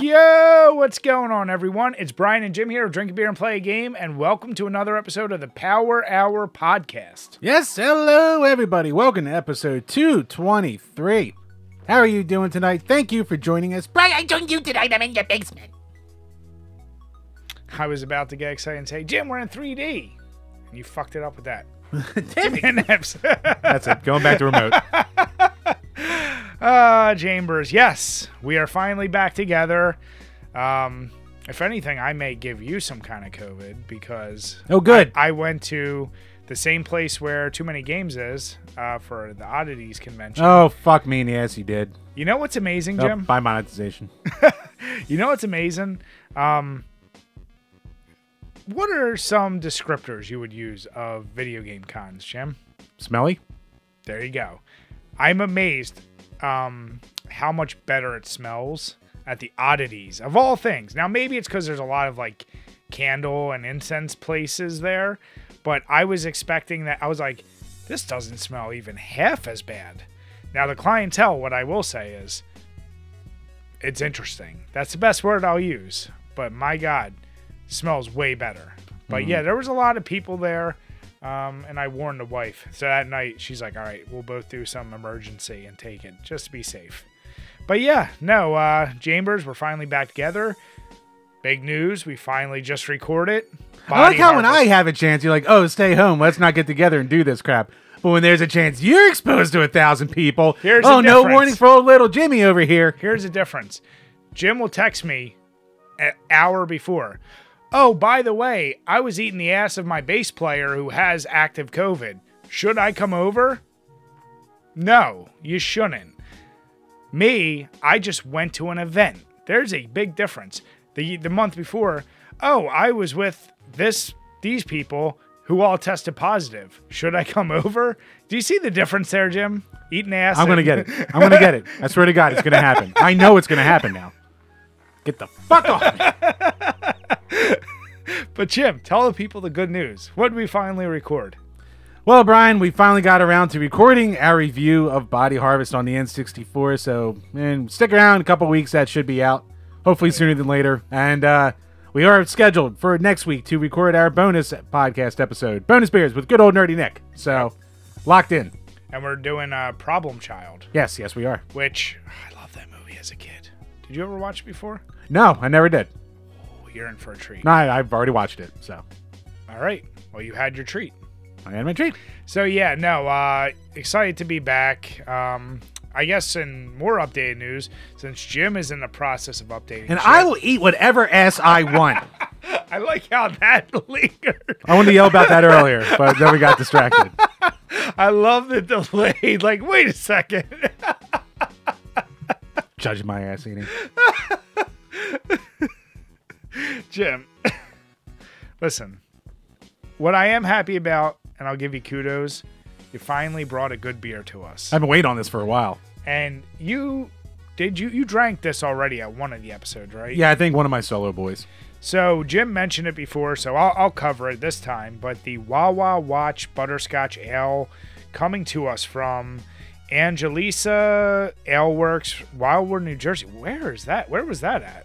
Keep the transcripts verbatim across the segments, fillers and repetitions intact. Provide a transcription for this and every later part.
Yo, what's going on, everyone? It's Brian and Jim here of Drink a Beer and Play a Game, and welcome to another episode of the Power Hour Podcast. Yes, hello, everybody. Welcome to episode two twenty-three. How are you doing tonight? Thank you for joining us. Brian, I joined you tonight. I'm in your basement. I was about to get excited and say, Jim, we're in three D. And you fucked it up with that. That's it. Going back to remote. Uh, Chambers, yes, we are finally back together. Um, if anything, I may give you some kind of COVID because oh, good. I, I went to the same place where Too Many Games is uh, for the Oddities convention. Oh, fuck me in the ass, you did. You know what's amazing, Jim? Oh, by monetization. You know what's amazing? Um, what are some descriptors you would use of video game cons, Jim? Smelly. There you go. I'm amazed um how much better it smells at the Oddities of all things. Now maybe it's because there's a lot of like candle and incense places there, but I was expecting that. I was like, this doesn't smell even half as bad. Now the clientele, what I will say is it's interesting. That's the best word I'll use, but my god, smells way better. But mm-hmm. yeah, there was a lot of people there. Um, and I warned the wife. So that night, she's like, all right, we'll both do some emergency and take it just to be safe. But yeah, no, uh, Chambers, we're finally back together. Big news. We finally just record it. Body I like how Harvest. When I have a chance, you're like, oh, stay home. Let's not get together and do this crap. But when there's a chance you're exposed to a thousand people, here's oh, no warning for old little Jimmy over here. Here's the difference. Jim will text me an hour before. Oh, by the way, I was eating the ass of my bass player who has active COVID. Should I come over? No, you shouldn't. Me, I just went to an event. There's a big difference. The the month before, oh, I was with this these people who all tested positive. Should I come over? Do you see the difference there, Jim? Eating ass. I'm going to get it. I'm going to get it. I swear to God, it's going to happen. I know it's going to happen now. Get the fuck off me. But Jim, tell the people the good news. What did we finally record? Well, Brian, we finally got around to recording our review of Body Harvest on the N sixty-four. So man, stick around. A couple weeks. That should be out. Hopefully sooner than later. And uh, we are scheduled for next week to record our bonus podcast episode. Bonus Beers with good old Nerdy Nick. So locked in. And we're doing uh, Problem Child. Yes, yes, we are. Which, I love that movie as a kid. Did you ever watch it before? No, I never did. You're in for a treat. No, I've already watched it, so. All right. Well, you had your treat. I had my treat. So, yeah, no, uh, excited to be back. Um, I guess in more updated news, since Jim is in the process of updating. And shit. I will eat whatever ass I want. I like how that lingered. I wanted to yell about that earlier, but then we got distracted. I love the delay. Like, wait a second. Judge my ass eating. Jim, listen, what I am happy about, and I'll give you kudos, you finally brought a good beer to us. I've been waiting on this for a while. And you, did you, you drank this already at one of the episodes, right? Yeah, I think one of my solo boys. So Jim mentioned it before, so I'll, I'll cover it this time, but the Wawa Watch Butterscotch Ale coming to us from Angelisa Aleworks, Wildwood, New Jersey. Where is that? Where was that at?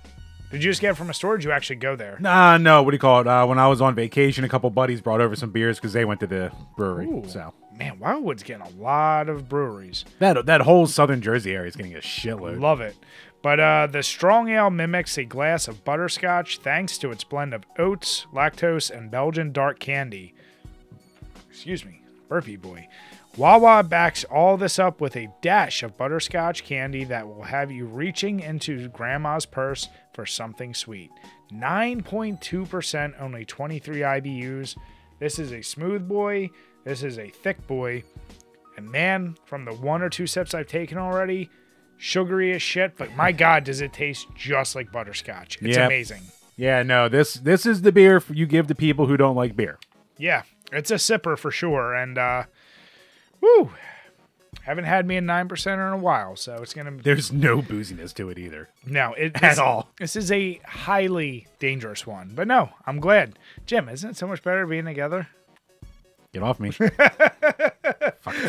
Did you just get it from a store? Did you actually go there? Nah, no. What do you call it? Uh, when I was on vacation, a couple buddies brought over some beers because they went to the brewery. Ooh, so, man, Wildwood's getting a lot of breweries. That that whole southern Jersey area is getting a shitload. Love it. But uh, the strong ale mimics a glass of butterscotch thanks to its blend of oats, lactose, and Belgian dark candy. Excuse me, burpee boy. Wawa backs all this up with a dash of butterscotch candy that will have you reaching into grandma's purse for something sweet. nine point two percent, only twenty-three I B Us. This is a smooth boy. This is a thick boy. And man, from the one or two sips I've taken already, sugary as shit, but my God, does it taste just like butterscotch. It's yep. amazing. Yeah, no, this, this is the beer you give to people who don't like beer. Yeah, it's a sipper for sure. And, uh, woo! Haven't had me a nine percenter in a while, so it's gonna. There's no booziness to it either. No, it, at this, all. This is a highly dangerous one, but no, I'm glad. Jim, isn't it so much better being together? Get off me! Fucking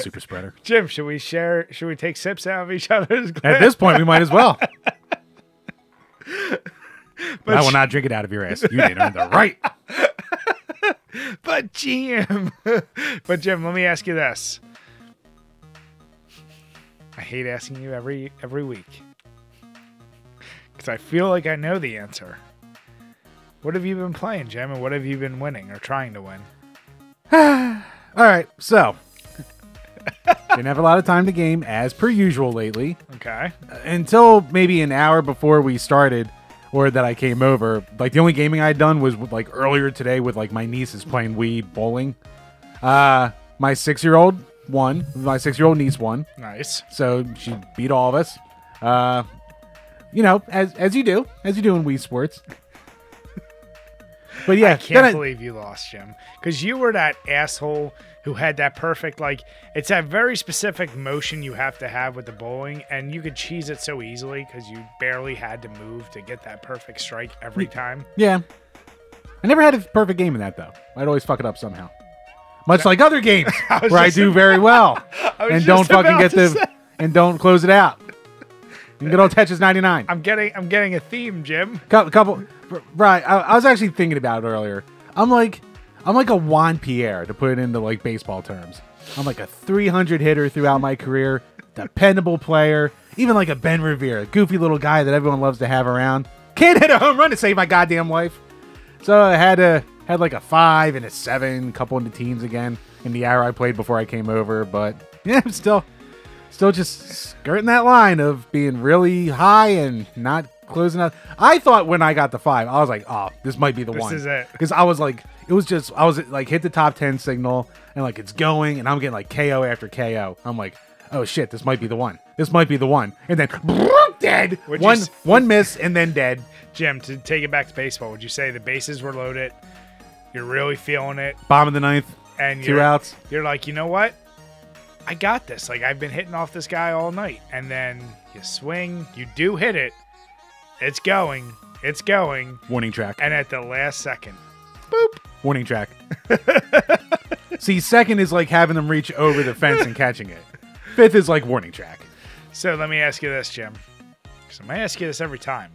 super spreader. Jim, should we share? Should we take sips out of each other's glass? At this point, we might as well. But I will not drink it out of your ass. You didn't earn the right. But Jim, but Jim, let me ask you this. I hate asking you every every week because I feel like I know the answer. What have you been playing, Jim, and what have you been winning or trying to win? All right, so didn't have a lot of time to game as per usual lately. Okay. Until maybe an hour before we started. Or that I came over. Like, the only gaming I'd done was, like, earlier today with, like, my niece is playing Wii bowling. Uh, my six-year-old won. My six-year-old niece won. Nice. So she beat all of us. Uh, you know, as as you do. As you do in Wii Sports. But, yeah. I can't I... believe you lost, Jim. Because you were that asshole who had that perfect, like, it's that very specific motion you have to have with the bowling, and you could cheese it so easily because you barely had to move to get that perfect strike every time. Yeah. I never had a perfect game in that, though. I'd always fuck it up somehow. Much no. like other games I where I do about, very well and don't fucking get the, say. and don't close it out. You can get on Tetris ninety-nine. I'm getting, I'm getting a theme, Jim. Couple, couple right. I, I was actually thinking about it earlier. I'm like, I'm like a Juan Pierre, to put it into, like, baseball terms. I'm like a three hundred hitter throughout my career, dependable player, even like a Ben Revere, a goofy little guy that everyone loves to have around. Can't hit a home run to save my goddamn life. So I had a had like a five and a seven, couple into teams again in the hour I played before I came over. But yeah, I'm still, still just skirting that line of being really high and not closing out. I thought when I got the five, I was like, oh, this might be the this one. This is it. Because I was like. It was just, I was like, hit the top ten signal, and like, it's going, and I'm getting like K O after K O. I'm like, oh shit, this might be the one. This might be the one. And then, dead. Would one you, one miss, and then dead. Jim, to take it back to baseball, would you say the bases were loaded, you're really feeling it? Bottom of the ninth, and two outs. You're like, you know what? I got this. Like, I've been hitting off this guy all night. And then you swing, you do hit it. It's going. It's going. Warning track. And at the last second, boop. Warning track. See, second is like having them reach over the fence and catching it. Fifth is like warning track. So let me ask you this, Jim. Because I'm going to ask you this every time.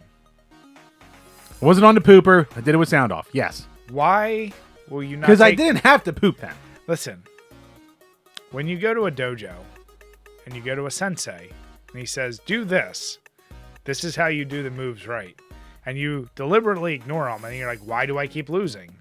I wasn't on the pooper. I did it with sound off. Yes. Why will you not? Because take... I didn't have to poop then. Listen, when you go to a dojo and you go to a sensei and he says, do this, this is how you do the moves right. And you deliberately ignore him and you're like, why do I keep losing?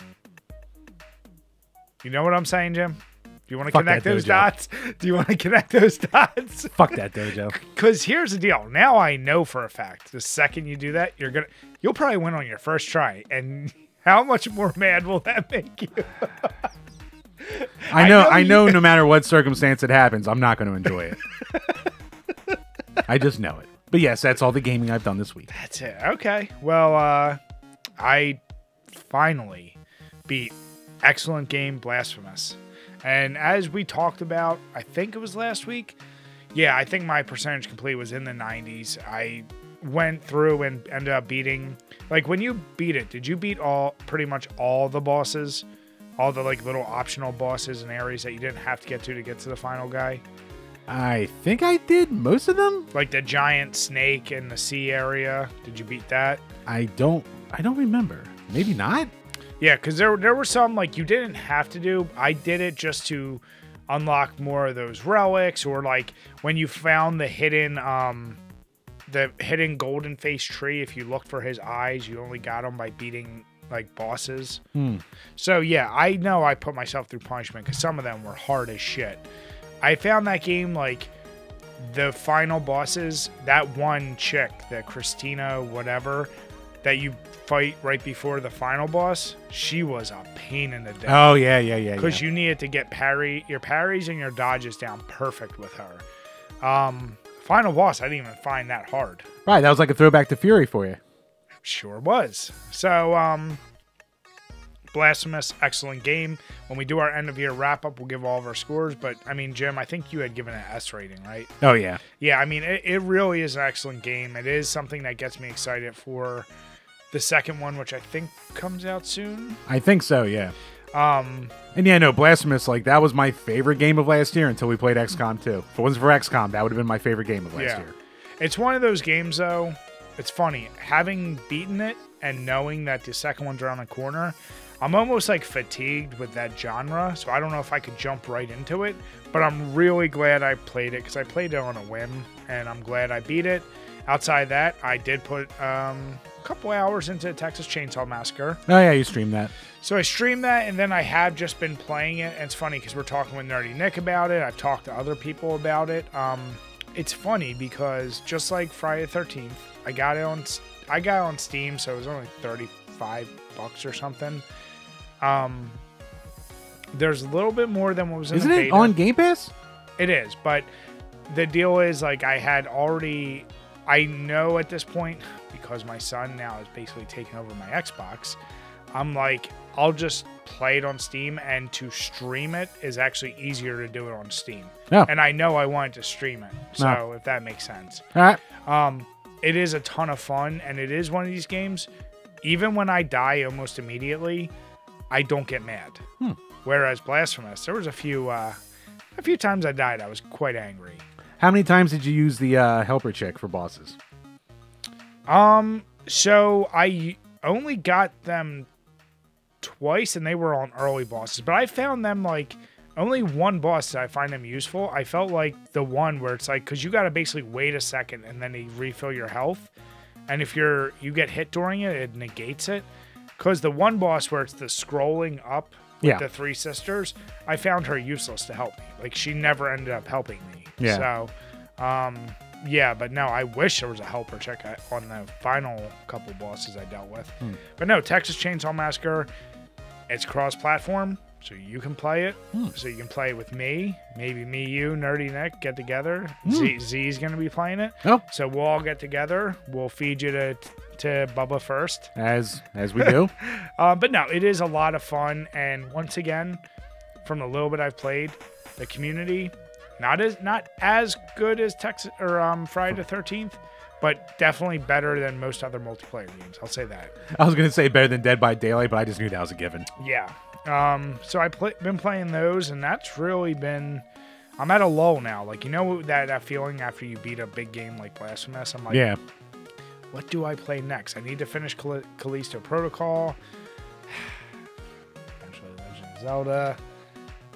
You know what I'm saying, Jim? Do you want to connect those dots? Do you want to connect those dots? Fuck that dojo. Because here's the deal. Now I know for a fact the second you do that, you're gonna you'll probably win on your first try. And how much more mad will that make you? I know. I know. I know no matter what circumstance it happens, I'm not going to enjoy it. I just know it. But yes, that's all the gaming I've done this week. That's it. Okay. Well, uh, I finally beat. Excellent game, Blasphemous. And as we talked about, I think it was last week. Yeah, I think my percentage complete was in the nineties. I went through and ended up beating... Like, when you beat it, did you beat all pretty much all the bosses? All the, like, little optional bosses and areas that you didn't have to get to to get to the final guy? I think I did most of them. Like the giant snake in the sea area. Did you beat that? I don't... I don't remember. Maybe not. Yeah, because there, there were some, like, you didn't have to do. I did it just to unlock more of those relics, or, like, when you found the hidden um, the hidden golden-faced tree, if you looked for his eyes, you only got them by beating, like, bosses. Hmm. So, yeah, I know I put myself through punishment because some of them were hard as shit. I found that game, like, the final bosses, that one chick, the Christina whatever, that you fight right before the final boss, she was a pain in the dick. Oh, yeah, yeah, yeah. Because yeah. you needed to get parry, your parries and your dodges down perfect with her. Um, final boss, I didn't even find that hard. Right, that was like a throwback to Fury for you. Sure was. So, um, Blasphemous, excellent game. When we do our end-of-year wrap-up, we'll give all of our scores. But, I mean, Jim, I think you had given an S rating, right? Oh, yeah. Yeah, I mean, it, it really is an excellent game. It is something that gets me excited for... The second one, which I think comes out soon. I think so, yeah. Um, and yeah, no, Blasphemous, like, that was my favorite game of last year until we played X COM two. If it wasn't for X COM, that would have been my favorite game of last yeah. year. It's one of those games, though. It's funny. Having beaten it, and knowing that the second one's around the corner, I'm almost like fatigued with that genre, so I don't know if I could jump right into it, but I'm really glad I played it because I played it on a whim, and I'm glad I beat it. Outside that, I did put um, a couple hours into Texas Chainsaw Massacre. Oh, yeah, you streamed that. So I streamed that, and then I have just been playing it, and it's funny because we're talking with Nerdy Nick about it. I've talked to other people about it. Um, it's funny because just like Friday the thirteenth, I got it on I got it on Steam, so it was only thirty-five bucks or something. Um, there's a little bit more than what was in Isn't the beta. Isn't it on Game Pass? It is, but the deal is, like, I had already, I know at this point, because my son now is basically taking over my Xbox, I'm like, I'll just play it on Steam, and to stream it is actually easier to do it on Steam. No. And I know I wanted to stream it, so no. if that makes sense. All right. Um, it is a ton of fun, and it is one of these games, even when I die almost immediately, I don't get mad. Hmm. Whereas Blasphemous, there was a few uh, a few times I died, I was quite angry. How many times did you use the uh, helper check for bosses? Um, so I only got them twice, and they were on early bosses. But I found them, like, only one boss that I find them useful. I felt like the one where it's like, because you got to basically wait a second, and then they refill your health. And if you're you get hit during it, it negates it. Because the one boss where it's the scrolling up with yeah. the three sisters, I found her useless to help me. Like, she never ended up helping me. Yeah. So, um, yeah, but no, I wish there was a helper check on the final couple bosses I dealt with. Hmm. But no, Texas Chainsaw Massacre, it's cross-platform, so you can play it. Hmm. So you can play it with me, maybe me, you, Nerdy Nick, get together. Hmm. Z Z's going to be playing it. Oh. So we'll all get together. We'll feed you to... to Bubba first, as as we do. uh, but no, it is a lot of fun, and once again, from the little bit I've played, the community not as not as good as Texas or um, Friday the thirteenth, but definitely better than most other multiplayer games. I'll say that. I was gonna say better than Dead by Daylight, but I just knew that was a given. Yeah. Um. So I play, been playing those, and that's really been. I'm at a lull now. Like, you know that that feeling after you beat a big game like Blasphemous. I'm like, yeah. What do I play next? I need to finish Kal Kalisto Protocol. Eventually, Legend of Zelda.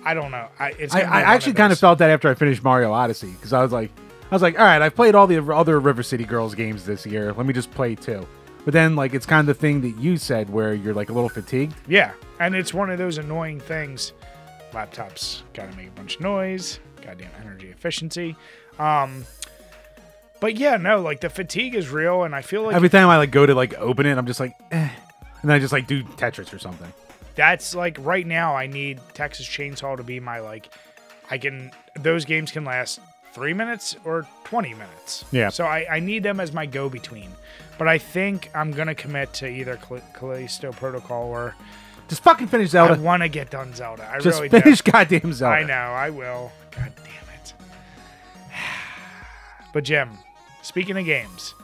I don't know. I, it's I, I actually kind of felt that after I finished Mario Odyssey, because I was like, I was like, all right, I've played all the other River City Girls games this year. Let me just play two. But then, like, it's kind of the thing that you said where you're like a little fatigued. Yeah, and it's one of those annoying things. Laptops gotta make a bunch of noise. Goddamn energy efficiency. Um. But yeah, no, like, the fatigue is real, and I feel like... Every time I, like, go to, like, open it, I'm just like, eh. And then I just, like, do Tetris or something. That's, like, right now, I need Texas Chainsaw to be my, like, I can... Those games can last three minutes or twenty minutes. Yeah. So I, I need them as my go-between. But I think I'm going to commit to either Kalisto Protocol or... Just fucking finish Zelda. I want to get done Zelda. I just really do. Just finish goddamn Zelda. I know, I will. God damn it. But, Jim... Speaking of games,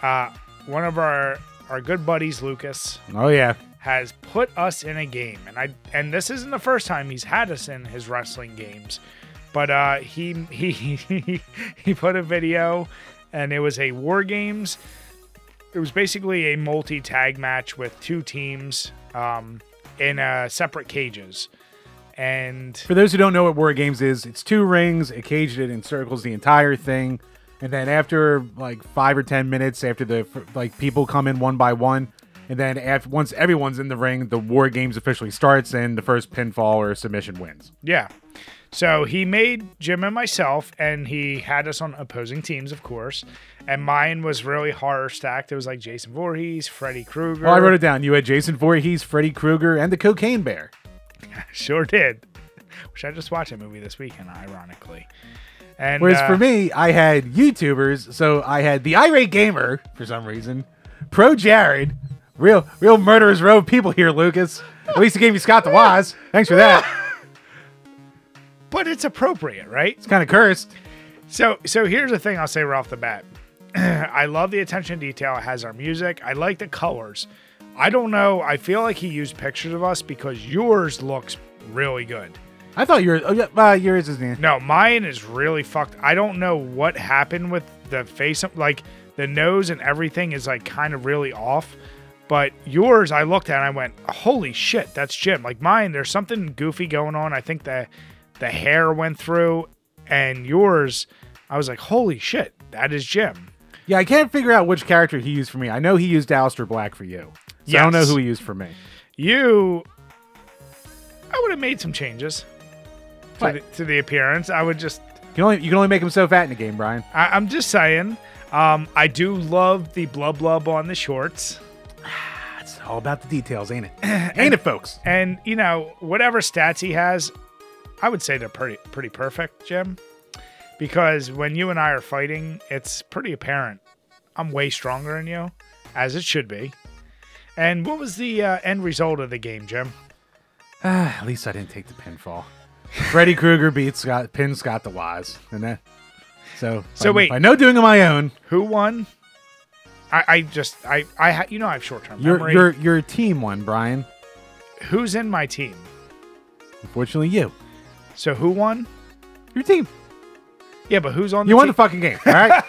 uh, one of our, our good buddies, Lucas, oh yeah, has put us in a game. And I and this isn't the first time he's had us in his wrestling games, but uh, he, he, he, he put a video, and it was a War Games. It was basically a multi-tag match with two teams um, in uh, separate cages. And for those who don't know what War Games is, it's two rings, a cage that encircles the entire thing. And then after like five or ten minutes, after the like people come in one by one, and then after once everyone's in the ring, the War Games officially starts, and the first pinfall or submission wins. Yeah. So he made Jim and myself, and he had us on opposing teams, of course. And mine was really horror stacked. It was like Jason Voorhees, Freddy Krueger. Oh, I wrote it down. You had Jason Voorhees, Freddy Krueger, and the Cocaine Bear. Sure did. Which I just watched a movie this weekend, ironically. And, Whereas uh, for me, I had YouTubers, so I had the Irate Gamer for some reason, Pro Jared, real real Murderers Row people here, Lucas. At least he gave you Scott the Waz. Thanks for that. But it's appropriate, right? It's kind of cursed. So so here's the thing I'll say right off the bat. I love the attention to detail it has our music. I like the colors. I don't know. I feel like he used pictures of us because yours looks really good. I thought yours, oh yeah, uh, yours is new. No, mine is really fucked. I don't know what happened with the face, like the nose and everything is like kind of really off. But yours, I looked at and I went, holy shit, that's Jim. Like mine, there's something goofy going on. I think the, the hair went through. And yours, I was like, holy shit, that is Jim. Yeah, I can't figure out which character he used for me. I know he used Aleister Black for you. So yes. I don't know who he used for me. You, I would have made some changes to the, to the appearance. I would just... You can, only, you can only make him so fat in a game, Brian. I, I'm just saying. Um, I do love the blub blub on the shorts. It's all about the details, ain't it? ain't and, it, folks? And, you know, whatever stats he has, I would say they're pretty, pretty perfect, Jim. Because when you and I are fighting, it's pretty apparent. I'm way stronger than you, as it should be. And what was the uh, end result of the game, Jim? Uh, at least I didn't take the pinfall. Freddy Krueger beat Scott, pin Scott the Wise, and that. So, so by, wait, by no doing of my own, who won? I, I just, I, I, ha, you know, I have short-term memory. Your, your team won, Brian. Who's in my team? Unfortunately, you. So who won? Your team. Yeah, but who's on? You the won team? The fucking game. All right.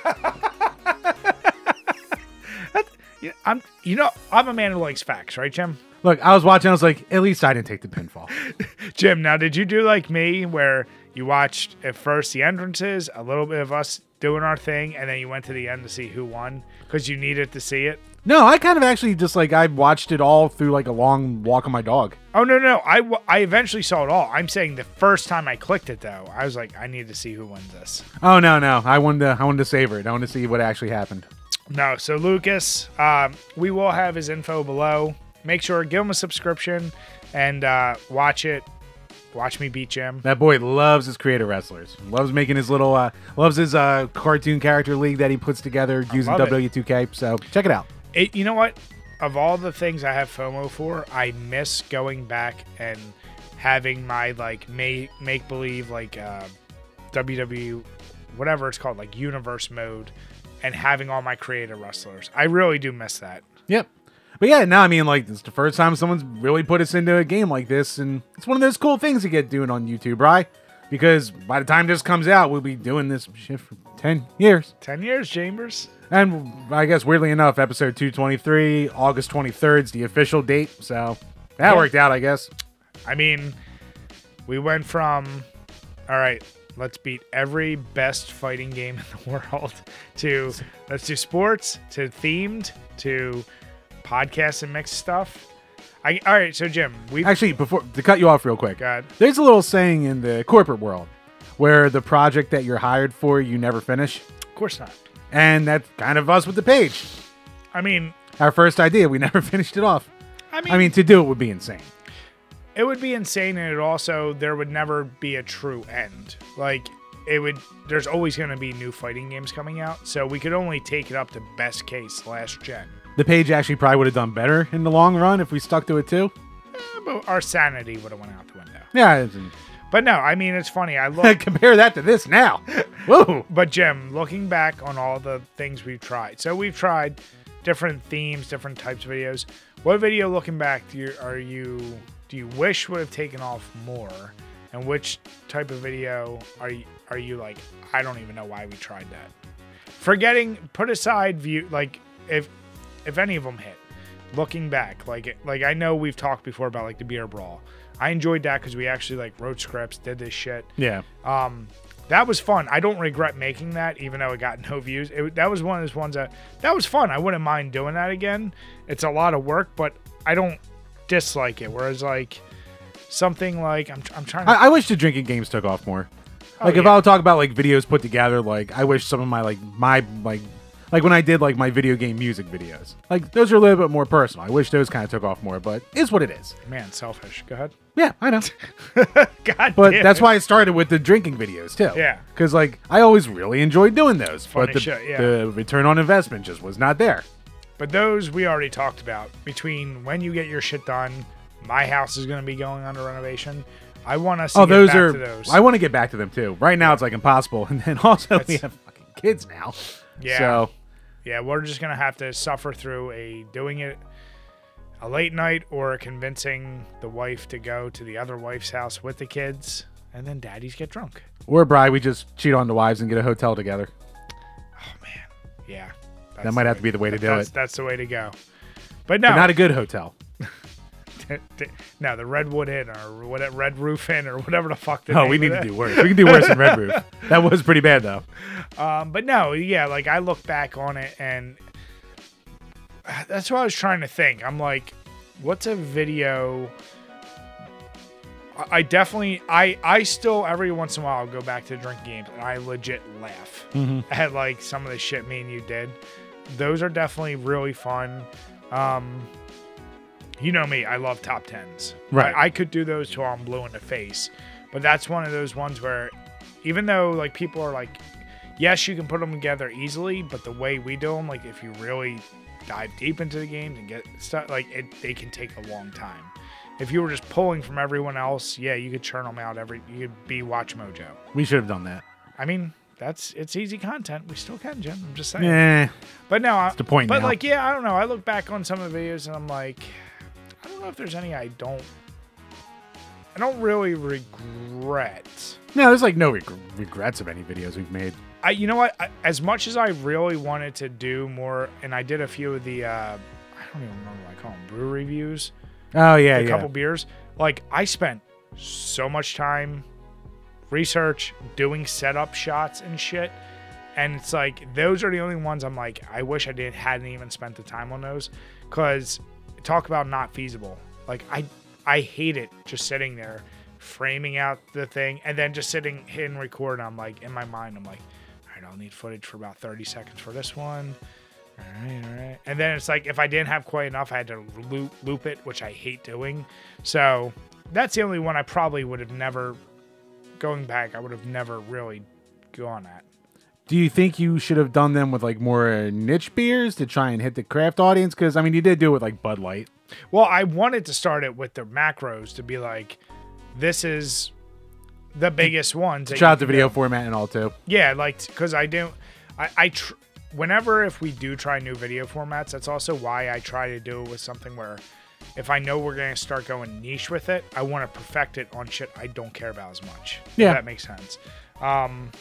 that, yeah, I'm, you know, I'm a man who likes facts, right, Jim? Look, I was watching. I was like, at least I didn't take the pinfall. Jim, now, did you do like me where you watched at first the entrances, a little bit of us doing our thing, and then you went to the end to see who won because you needed to see it? No, I kind of actually just like I watched it all through like a long walk on my dog. Oh, no, no. I, w I eventually saw it all. I'm saying the first time I clicked it, though, I was like, I need to see who wins this. Oh, no, no. I wanted to, I wanted to savor it. I wanted to see what actually happened. No. So, Lucas, um, we will have his info below. Make sure, give him a subscription, and uh, watch it. Watch me beat Jim. That boy loves his creative wrestlers. Loves making his little, uh, loves his uh, cartoon character league that he puts together using W two K. So check it out. It, you know what? Of all the things I have FOMO for, I miss going back and having my like make make believe like uh, W W E, whatever it's called, like universe mode, and having all my creative wrestlers. I really do miss that. Yep. But yeah, no, I mean, like, it's the first time someone's really put us into a game like this, and it's one of those cool things you get doing on YouTube, right? Because by the time this comes out, we'll be doing this shit for ten years. ten years, Chambers. And I guess, weirdly enough, episode two twenty-three, August twenty-third is the official date, so that yeah. worked out, I guess. I mean, we went from, all right, let's beat every best fighting game in the world, to let's do sports, to themed, to... podcasts and mixed stuff. I, all right, so Jim, we actually before to cut you off real quick. God. There's a little saying in the corporate world where the project that you're hired for you never finish. Of course not. And that's kind of us with the page. I mean, our first idea, we never finished it off. I mean, I mean, to do it would be insane. It would be insane, and it also there would never be a true end. Like it would. There's always going to be new fighting games coming out, so we could only take it up to best case last gen. The page actually probably would have done better in the long run if we stuck to it, too. Eh, but our sanity would have went out the window. Yeah. But no, I mean, it's funny. I look compare that to this now. Whoa. But, Jim, looking back on all the things we've tried. So we've tried different themes, different types of videos. What video, looking back, do you, are you, do you wish would have taken off more? And which type of video are you, are you like, I don't even know why we tried that? Forgetting, put aside view, like, if... if any of them hit, looking back, like like I know we've talked before about like the beer brawl. I enjoyed that because we actually like wrote scripts, did this shit. Yeah, um, that was fun. I don't regret making that, even though it got no views. It, that was one of those ones that that was fun. I wouldn't mind doing that again. It's a lot of work, but I don't dislike it. Whereas like something like I'm I'm trying. To I, I wish the drinking games took off more. Oh, like yeah. If I'll talk about like videos put together, like I wish some of my like my like. Like when I did like my video game music videos, like those are a little bit more personal. I wish those kind of took off more, but it's what it is. Man, selfish. Go ahead. Yeah, I know. God but damn that's it. Why I started with the drinking videos too. Yeah. Because like I always really enjoyed doing those, Funny but the, shit, yeah. the return on investment just was not there. But those we already talked about. Between when you get your shit done, my house is going to be going under renovation. I want us to oh, get those back are, to those. I want to get back to them too. Right now it's like impossible, and then also that's, we have fucking kids now. Yeah, so. yeah, we're just gonna have to suffer through a doing it a late night or convincing the wife to go to the other wife's house with the kids, and then daddies get drunk. Or Bri, we just cheat on the wives and get a hotel together. Oh man, yeah, that might have to be the way to do it. That's the way to go. But no, but not a good hotel. No, the Redwood Inn or whatever, Red Roof Inn or whatever the fuck. Oh, we need to do worse. We can do worse than Red Roof. That was pretty bad though. Um, but no, yeah, like I look back on it and that's what I was trying to think. I'm like, what's a video? I definitely, I, I still every once in a while I'll go back to drink games and I legit laugh mm-hmm. at like some of the shit me and you did. Those are definitely really fun. Um, You know me, I love top tens. Right. I, I could do those till I'm blue in the face. But that's one of those ones where even though like people are like, yes, you can put them together easily, but the way we do them, like if you really dive deep into the games and get stuff, like it, they can take a long time. If you were just pulling from everyone else, yeah, you could churn them out every, you could be Watch Mojo. We should have done that. I mean, that's, it's easy content. We still can, Jim. I'm just saying. Yeah. But no, I, the point but now. Like, yeah, I don't know. I look back on some of the videos and I'm like, I don't know if there's any I don't I don't really regret. No, there's like no reg regrets of any videos we've made. I you know what? I, as much as I really wanted to do more, and I did a few of the uh, I don't even remember what I call them, brew reviews. Oh yeah, a yeah. couple beers. Like I spent so much time research doing setup shots and shit. And it's like those are the only ones I'm like I wish I didn't hadn't even spent the time on those, because talk about not feasible. Like I I hate it just sitting there framing out the thing and then just sitting hit and record. I'm like in my mind I'm like, all right, I'll need footage for about thirty seconds for this one. All right, all right. And then it's like if I didn't have quite enough, I had to loop loop it, which I hate doing. So that's the only one I probably would have never going back, I would have never really gone at. Do you think you should have done them with like more niche beers to try and hit the craft audience? Because I mean, you did do it with like Bud Light. Well, I wanted to start it with the macros to be like, this is the biggest one. Shout out the video format and all too. Yeah, like because I do, I, I tr whenever if we do try new video formats, that's also why I try to do it with something where if I know we're gonna start going niche with it, I want to perfect it on shit I don't care about as much. Yeah, if that makes sense. Um.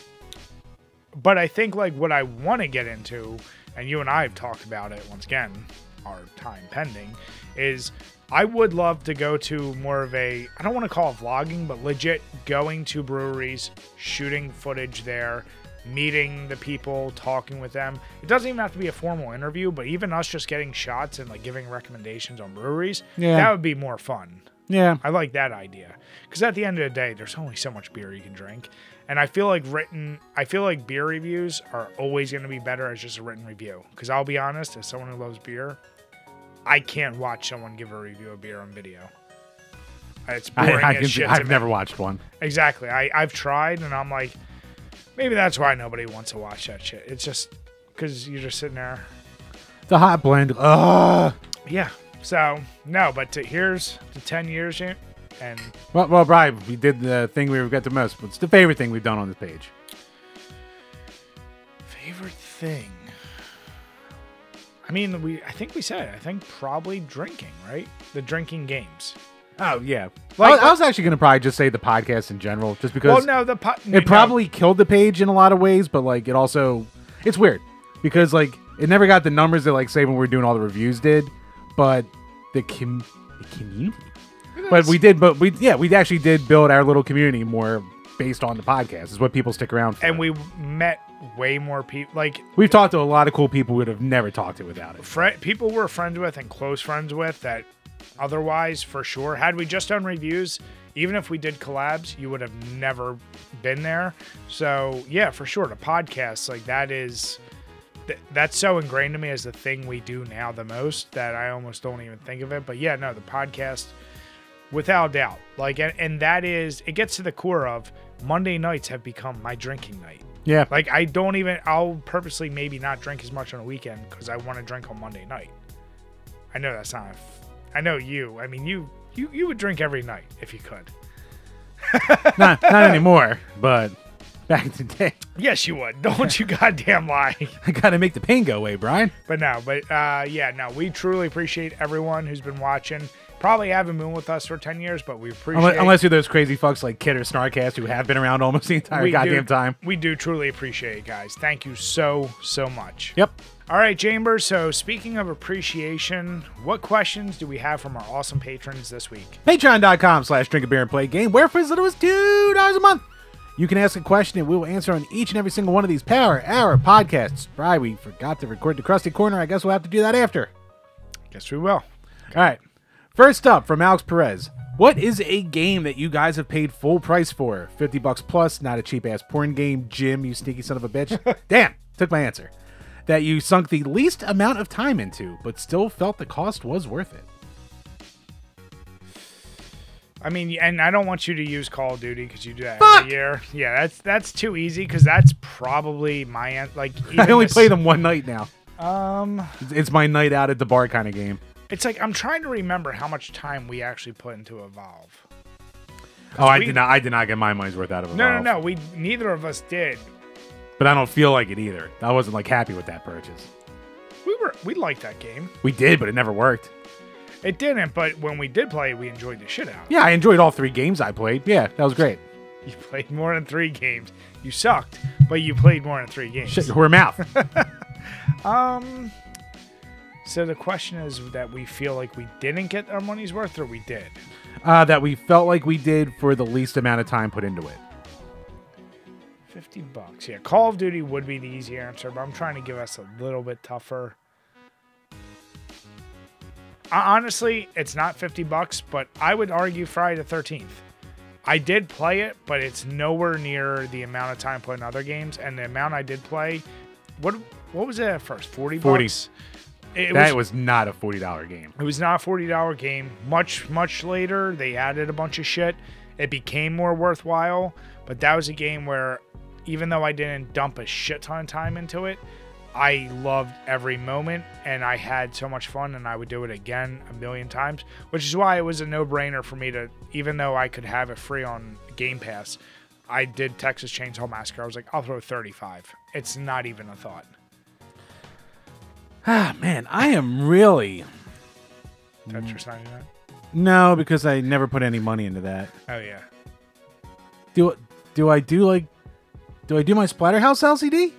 But I think like what I want to get into, and you and I have talked about it once again, our time pending, is I would love to go to more of a, I don't want to call it vlogging, but legit going to breweries, shooting footage there, meeting the people, talking with them. It doesn't even have to be a formal interview, but even us just getting shots and like giving recommendations on breweries, yeah, that would be more fun. Yeah. I like that idea. Because at the end of the day, there's only so much beer you can drink. And I feel like written, I feel like beer reviews are always going to be better as just a written review. Because I'll be honest, as someone who loves beer, I can't watch someone give a review of beer on video. It's boring I, I as can, shit. I've never me. watched one. Exactly. I, I've tried, and I'm like, maybe that's why nobody wants to watch that shit. It's just because you're just sitting there. The hot blend. Ugh. Yeah. So no, but to, here's the ten years. And well, well, Brian, we did the thing we regret the most. What's the favorite thing we've done on this page? Favorite thing? I mean, we. I think we said. I think probably drinking, right? The drinking games. Oh yeah. Like I, I was actually gonna probably just say the podcast in general, just because. Well, no, the po it probably no. killed the page in a lot of ways, but like it also, it's weird because like it never got the numbers that like say when we were doing all the reviews did, but the com the community. But we did, but we, yeah, we actually did build our little community more based on the podcast, is what people stick around for. And we met way more people. Like, we've talked to a lot of cool people we would have never talked to without it. Fr people we're friends with and close friends with that otherwise, for sure, had we just done reviews, even if we did collabs, you would have never been there. So, yeah, for sure, the podcast, like, that is, th that's so ingrained to me as the thing we do now the most that I almost don't even think of it. But, yeah, no, the podcast. Without doubt. Like, and, and that is, it gets to the core of Monday nights have become my drinking night. Yeah. Like, I don't even, I'll purposely maybe not drink as much on a weekend because I want to drink on Monday night. I know that's not, I know you, I mean, you, you, you would drink every night if you could. not, not anymore, but back in the day. Yes, you would. Don't you goddamn lie. I got to make the pain go away, Brian. But no, but uh, yeah, no, we truly appreciate everyone who's been watching. probably haven't been with us for ten years, but we appreciate it. Unless you're those crazy fucks like Kid or Snarkast who have been around almost the entire goddamn time. We do truly appreciate it, guys. Thank you so, so much. Yep. All right, Chambers, so speaking of appreciation, what questions do we have from our awesome patrons this week? Patreon.com slash drink a beer and play game, where for as little as two dollars a month, you can ask a question and we will answer on each and every single one of these Power Hour Podcasts. Right, we forgot to record the Krusty Corner. I guess we'll have to do that after. Guess we will. Okay. All right. First up from Alex Perez. What is a game that you guys have paid full price for? fifty bucks plus, not a cheap-ass porn game. Jim, you sneaky son of a bitch. Damn, took my answer. That you sunk the least amount of time into, but still felt the cost was worth it. I mean, and I don't want you to use Call of Duty because you do that Fuck! every year. Yeah, that's that's too easy because that's probably my... like. I only this... play them one night now. Um, It's my night out at the bar kind of game. It's like, I'm trying to remember how much time we actually put into Evolve. Oh, we... I did not I did not get my money's worth out of Evolve. No, no, no. We, neither of us did. But I don't feel like it either. I wasn't like happy with that purchase. We were we liked that game. We did, but it never worked. It didn't, but when we did play, we enjoyed the shit out. Yeah, I enjoyed all three games I played. Yeah, that was great. You played more than three games. You sucked, but you played more than three games. Shut your mouth. um So the question is that we feel like we didn't get our money's worth or we did? Uh that we felt like we did for the least amount of time put into it. fifty bucks. Yeah, Call of Duty would be the easy answer, but I'm trying to give us a little bit tougher. I, honestly, it's not fifty bucks, but I would argue Friday the thirteenth. I did play it, but it's nowhere near the amount of time put in other games, and the amount I did play, what what was it at first? forty bucks? It that was, was not a forty dollar game. It was not a forty dollar game. Much, much later, they added a bunch of shit. It became more worthwhile, but that was a game where... even though I didn't dump a shit ton of time into it, I loved every moment, and I had so much fun, and I would do it again a million times, which is why it was a no-brainer for me to, even though I could have it free on Game Pass, I did Texas Chainsaw Massacre. I was like, I'll throw thirty-five. It's not even a thought. Ah, man, I am really... Tetris ninety-nine? No, because I never put any money into that. Oh, yeah. Do, do I do, like... do I do my Splatterhouse L C D?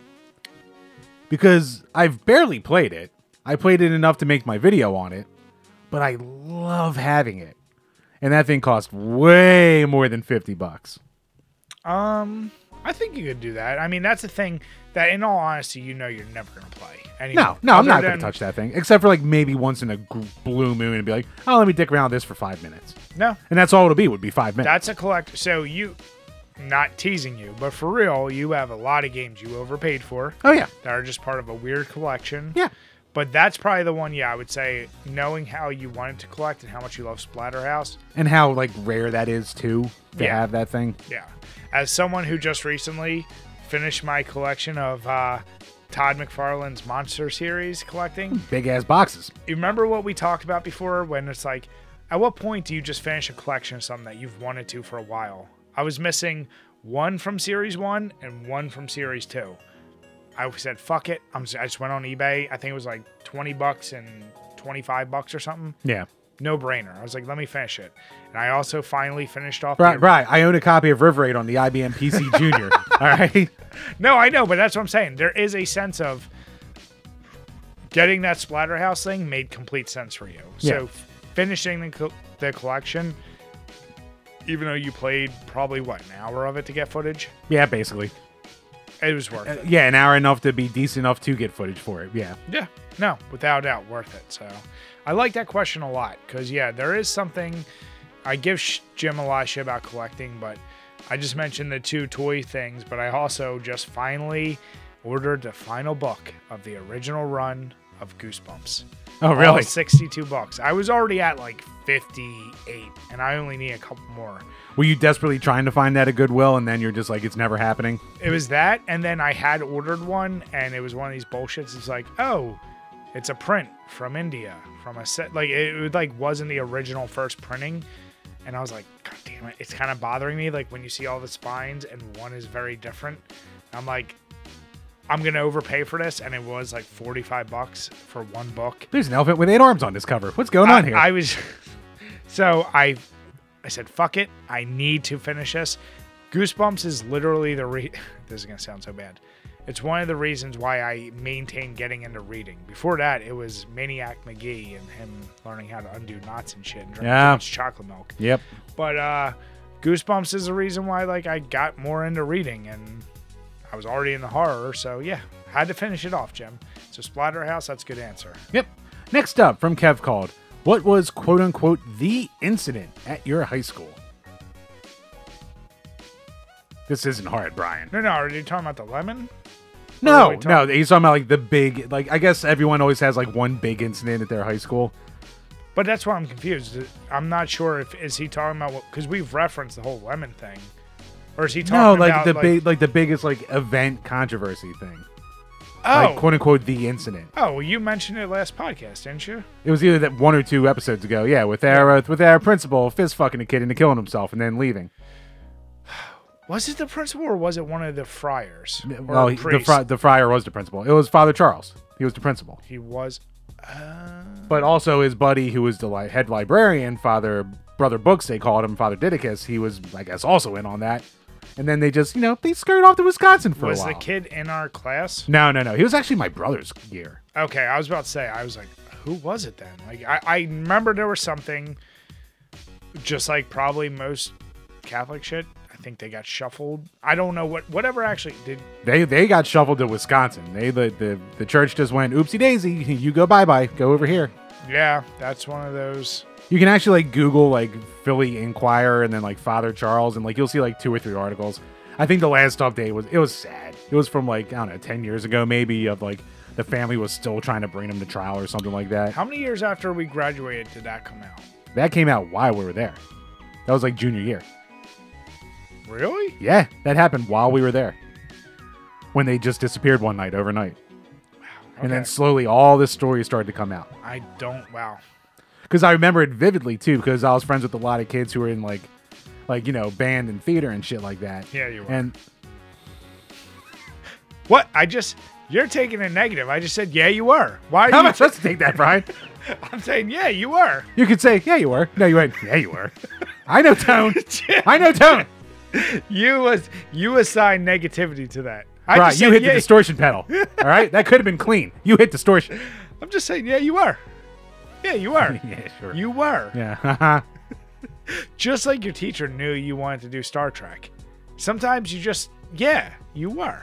Because I've barely played it. I played it enough to make my video on it, but I love having it. And that thing cost way more than fifty bucks. Um, I think you could do that. I mean, that's the thing that, in all honesty, you know you're never going to play. Anyway, no, no, I'm not going to touch that thing. Except for, like, maybe once in a blue moon and be like, oh, let me dick around with this for five minutes. No. And that's all it'll be, would be five minutes. That's a collector. So you... not teasing you, but for real, you have a lot of games you overpaid for. Oh, yeah. That are just part of a weird collection. Yeah. But that's probably the one, yeah, I would say, knowing how you wanted to collect and how much you love Splatterhouse. And how, like, rare that is, too, to yeah. have that thing. Yeah. As someone who just recently finished my collection of uh, Todd McFarlane's Monster Series collecting. Big-ass boxes. You remember what we talked about before when it's like, at what point do you just finish a collection of something that you've wanted to for a while? I was missing one from Series one and one from Series two. I said, fuck it. I'm just, I just went on eBay. I think it was like twenty bucks and twenty-five bucks or something. Yeah. No brainer. I was like, let me finish it. And I also finally finished off. Right, right. I own a copy of River Raid on the I B M P C Junior. All right? No, I know, but that's what I'm saying. There is a sense of getting that Splatterhouse thing made complete sense for you. Yeah. So finishing the, co the collection... even though you played probably, what, an hour of it to get footage? Yeah, basically. It was worth uh, it. Yeah, an hour enough to be decent enough to get footage for it, yeah. Yeah, no, without a doubt, worth it. So I like that question a lot because, yeah, there is something. I give Jim a lot of shit about collecting, but I just mentioned the two toy things, but I also just finally ordered the final book of the original run of Goosebumps. Oh, really? sixty-two bucks. I was already at like fifty-eight, and I only need a couple more. Were you desperately trying to find that at Goodwill, and then you're just like, it's never happening? It was that, and then I had ordered one, and it was one of these bullshits. It's like, oh, it's a print from India, from a set. Like, it like wasn't the original first printing, and I was like, god damn it. It's kind of bothering me, like, when you see all the spines, and one is very different. I'm like... I'm going to overpay for this, and it was like forty-five bucks for one book. There's an elephant with eight arms on this cover. What's going I, on here? I was So I I said, fuck it. I need to finish this. Goosebumps is literally the re- this is going to sound so bad. It's one of the reasons why I maintain getting into reading. Before that, it was Maniac McGee and him learning how to undo knots and shit and drink yeah. chocolate milk. Yep. But uh, Goosebumps is the reason why like I got more into reading, and I was already in the horror, so yeah, had to finish it off, Jim. So Splatterhouse, that's a good answer. Yep. Next up from Kev called, what was quote unquote the incident at your high school? This isn't hard, Brian. No, no. Are you talking about the lemon? No, no. He's talking about like the big, like I guess everyone always has like one big incident at their high school. But that's why I'm confused. I'm not sure if is he talking about what because we've referenced the whole lemon thing, or is he talking no, like about the like, big, like the biggest like event controversy thing? Oh, like, quote unquote the incident. Oh, well, you mentioned it last podcast, didn't you? It was either that one or two episodes ago. Yeah, with our with our principal fist fucking a kid into killing himself and then leaving. Was it the principal or was it one of the friars? Well, he, the, fri the friar was the principal. It was Father Charles. He was the principal. He was. Uh... But also his buddy, who was the li head librarian, Father Brother Books, they called him, Father Didicus, he was, I guess, also in on that. And then they just, you know, they skirted off to Wisconsin for was a while. Was the kid in our class? No, no, no. He was actually my brother's year. Okay, I was about to say, I was like, who was it then? Like, I, I remember there was something, just like probably most Catholic shit. I think they got shuffled. I don't know what whatever actually did. They they got shuffled to Wisconsin. They the the, the church just went oopsie daisy. You go bye bye. Go over here. Yeah, that's one of those. You can actually like Google like Philly Inquirer and then like Father Charles and like you'll see like two or three articles. I think the last update was it was sad. It was from like I don't know ten years ago maybe of like the family was still trying to bring him to trial or something like that. How many years after we graduated did that come out? That came out while we were there. That was like junior year. Really? Yeah, that happened while we were there. When they just disappeared one night, overnight. Wow. Okay. And then slowly all this story started to come out. I don't, wow. Because I remember it vividly, too, because I was friends with a lot of kids who were in, like, like you know, band and theater and shit like that. Yeah, you were. And what? I just, you're taking a negative. I just said, yeah, you were. Why are How you am I supposed to take that, Brian? I'm saying, yeah, you were. You could say, yeah, you were. No, you went, yeah, you were. I know tone. I know tone. You was you assign negativity to that. I right, just you said, hit yeah. the distortion pedal. All right, that could have been clean. You hit distortion. I'm just saying, yeah, you are. Yeah, you are. Yeah, sure. You were. Yeah. Just like your teacher knew you wanted to do Star Trek. Sometimes you just, yeah, you were.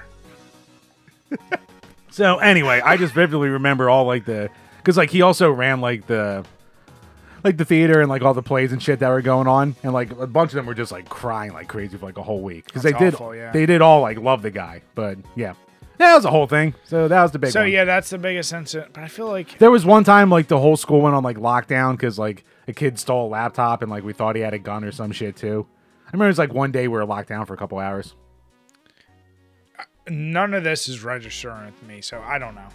So anyway, I just vividly remember all like the, because like he also ran like the. Like the theater and like all the plays and shit that were going on, and like a bunch of them were just like crying like crazy for like a whole week because they awful, did yeah. they did all like love the guy, but yeah, that was a whole thing. So that was the big. So one. yeah, that's the biggest incident. But I feel like there was one time like the whole school went on like lockdown because like a kid stole a laptop and like we thought he had a gun or some shit too. I remember it was like one day we were locked down for a couple hours. None of this is registering with me, so I don't know.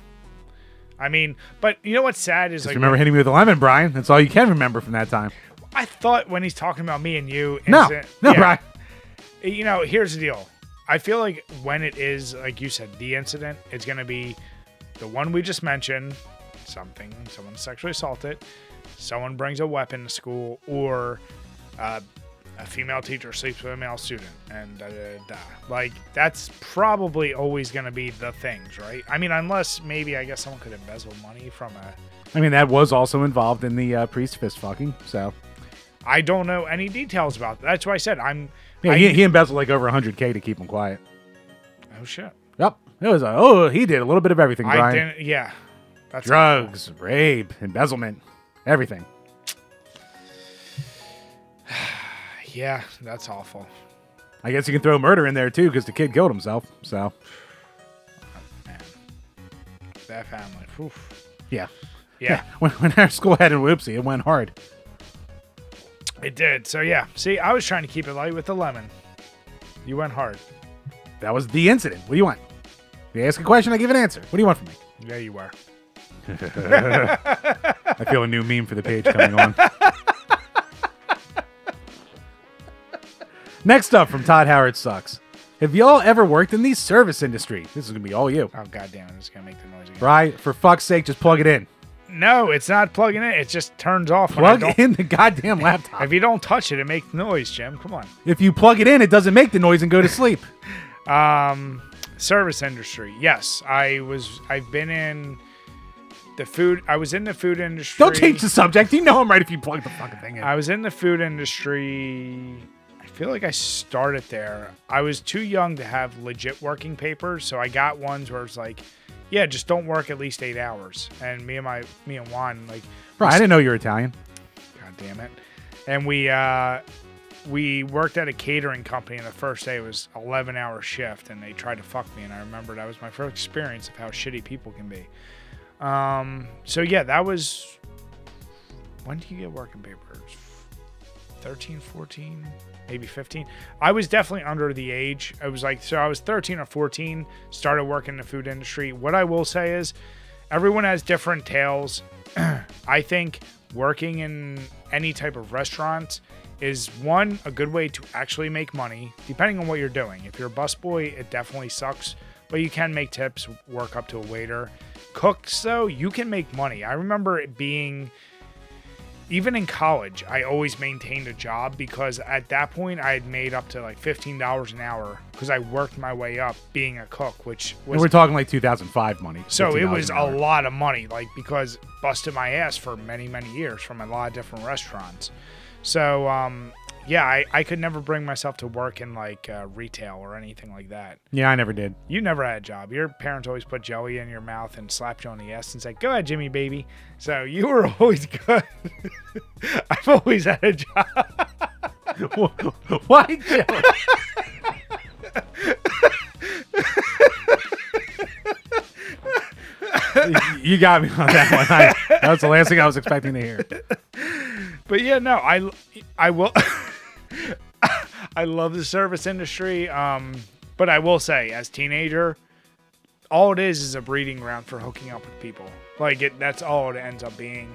I mean, but you know what's sad is like remember hitting me with a lemon, Brian. That's all you can remember from that time. I thought when he's talking about me and you. No, no, yeah. Brian. You know, here's the deal. I feel like when it is, like you said, the incident, it's going to be the one we just mentioned, something, someone sexually assaulted, someone brings a weapon to school, or uh, a female teacher sleeps with a male student, and da, da, da, da. Like, that's probably always going to be the things, right? I mean, unless maybe, I guess someone could embezzle money from a... I mean, that was also involved in the uh, priest fist fucking, so... I don't know any details about that. That's why I said I'm... Yeah, I, he, he embezzled, like, over a hundred K to keep him quiet. Oh, shit. Yep. It was, a, oh, he did a little bit of everything, Brian. I didn't, yeah. That's drugs, cool. Rape, embezzlement, everything. Yeah, that's awful. I guess you can throw murder in there, too, because the kid killed himself, so. Oh, man. That family. Oof. Yeah. Yeah. yeah. When, when our school had a whoopsie, it went hard. It did. So, yeah. See, I was trying to keep it light with the lemon. You went hard. That was the incident. What do you want? You ask a question, I give an answer. What do you want from me? Yeah, you are. I feel a new meme for the page coming on. Next up from Todd Howard Sucks. Have y'all ever worked in the service industry? This is going to be all you. Oh, goddamn. It's going to make the noise again. Right? For fuck's sake, just plug it in. No, it's not plugging in. It just turns off. Plug when I don't. in the goddamn laptop. If you don't touch it, it makes noise, Jim. Come on. If you plug it in, it doesn't make the noise and go to sleep. um, service industry. Yes, I was. I've been in the food. I was in the food industry. Don't change the subject. You know I'm right if you plug the fucking thing in. I was in the food industry. I feel like I started there. I was too young to have legit working papers, so I got ones where it's like, yeah, just don't work at least eight hours. And me and my me and Juan like, bro, I didn't know you were Italian. God damn it! And we uh, we worked at a catering company, and the first day it was eleven hour shift, and they tried to fuck me. And I remember that was my first experience of how shitty people can be. Um, so yeah, that was. When did you get working papers? thirteen, fourteen, maybe fifteen. I was definitely under the age. I was like, so I was thirteen or fourteen, started working in the food industry. What I will say is everyone has different tales. I think working in any type of restaurant is, one, a good way to actually make money, depending on what you're doing. If you're a busboy, it definitely sucks, but you can make tips, work up to a waiter. Cooks, though, you can make money. I remember it being... Even in college, I always maintained a job because at that point I had made up to like fifteen dollars an hour because I worked my way up being a cook, which was... And we're talking like two thousand five money. So it was a lot of money, like, because busted my ass for many, many years from a lot of different restaurants. So, um, yeah, I, I could never bring myself to work in like uh, retail or anything like that. Yeah, I never did. You never had a job. Your parents always put jelly in your mouth and slapped you on the ass and said, go ahead, Jimmy, baby. So you were always good. I've always had a job. Why jelly? You got me on that one. I, that was the last thing I was expecting to hear. But yeah, no, I, I will. I love the service industry. Um, but I will say, as a teenager, all it is is a breeding ground for hooking up with people. Like, it, that's all it ends up being.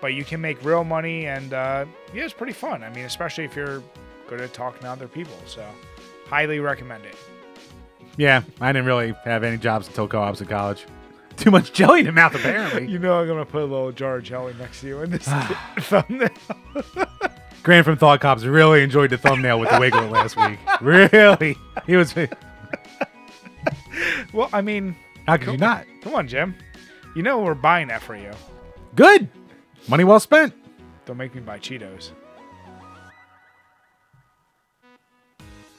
But you can make real money, and uh, yeah, it's pretty fun. I mean, especially if you're good at talking to other people. So, highly recommend it. Yeah, I didn't really have any jobs until co-ops in college. Too much jelly in the mouth, apparently. You know I'm going to put a little jar of jelly next to you in this thumbnail. Grant from Thought Cops really enjoyed the thumbnail with the wiggle last week. Really? He was... Well, I mean... How could you not? Come on, Jim. You know we're buying that for you. Good. Money well spent. Don't make me buy Cheetos.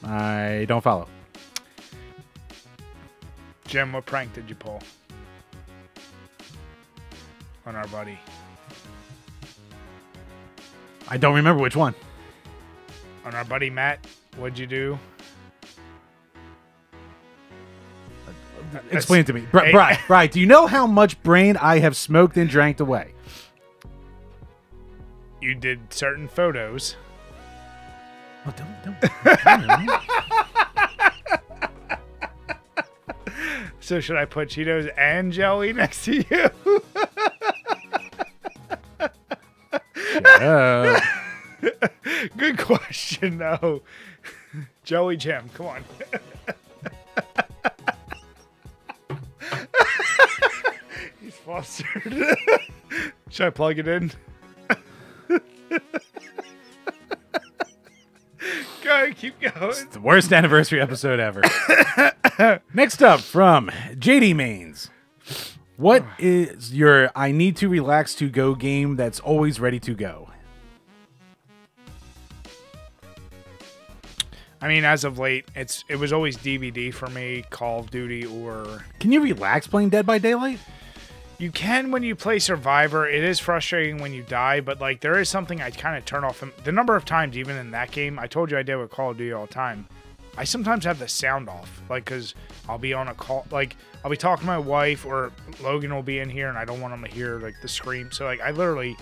I don't follow. Jim, what prank did you pull? On our buddy. I don't remember which one. On our buddy Matt, what'd you do? Uh, Explain it to me. Bri, Bri, Bri, do you know how much brain I have smoked and drank away? You did certain photos. Oh, don't, don't, don't. So should I put Cheetos and jelly next to you? Uh. Good question, though. Joey Jim, come on. He's flustered. Should I plug it in? Go, keep going. It's the worst anniversary episode ever. Next up from J D Maines. What is your I need to relax to go game that's always ready to go? I mean, as of late, it's it was always D V D for me, Call of Duty, or... Can you relax playing Dead by Daylight? You can when you play Survivor. It is frustrating when you die, but like there is something I kind of turn off. The number of times, even in that game, I told you I did with Call of Duty all the time. I sometimes have the sound off, like, because I'll be on a call, like, I'll be talking to my wife, or Logan will be in here, and I don't want him to hear, like, the scream. So, like, I literally,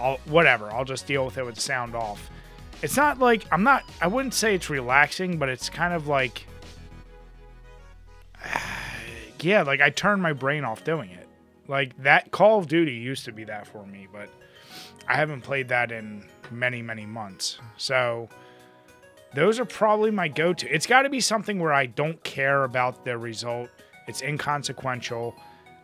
I'll, whatever, I'll just deal with it with sound off. It's not like, I'm not, I wouldn't say it's relaxing, but it's kind of like, yeah, like, I turn my brain off doing it. Like, that Call of Duty used to be that for me, but I haven't played that in many, many months. So... Those are probably my go-to. It's got to be something where I don't care about the result. It's inconsequential.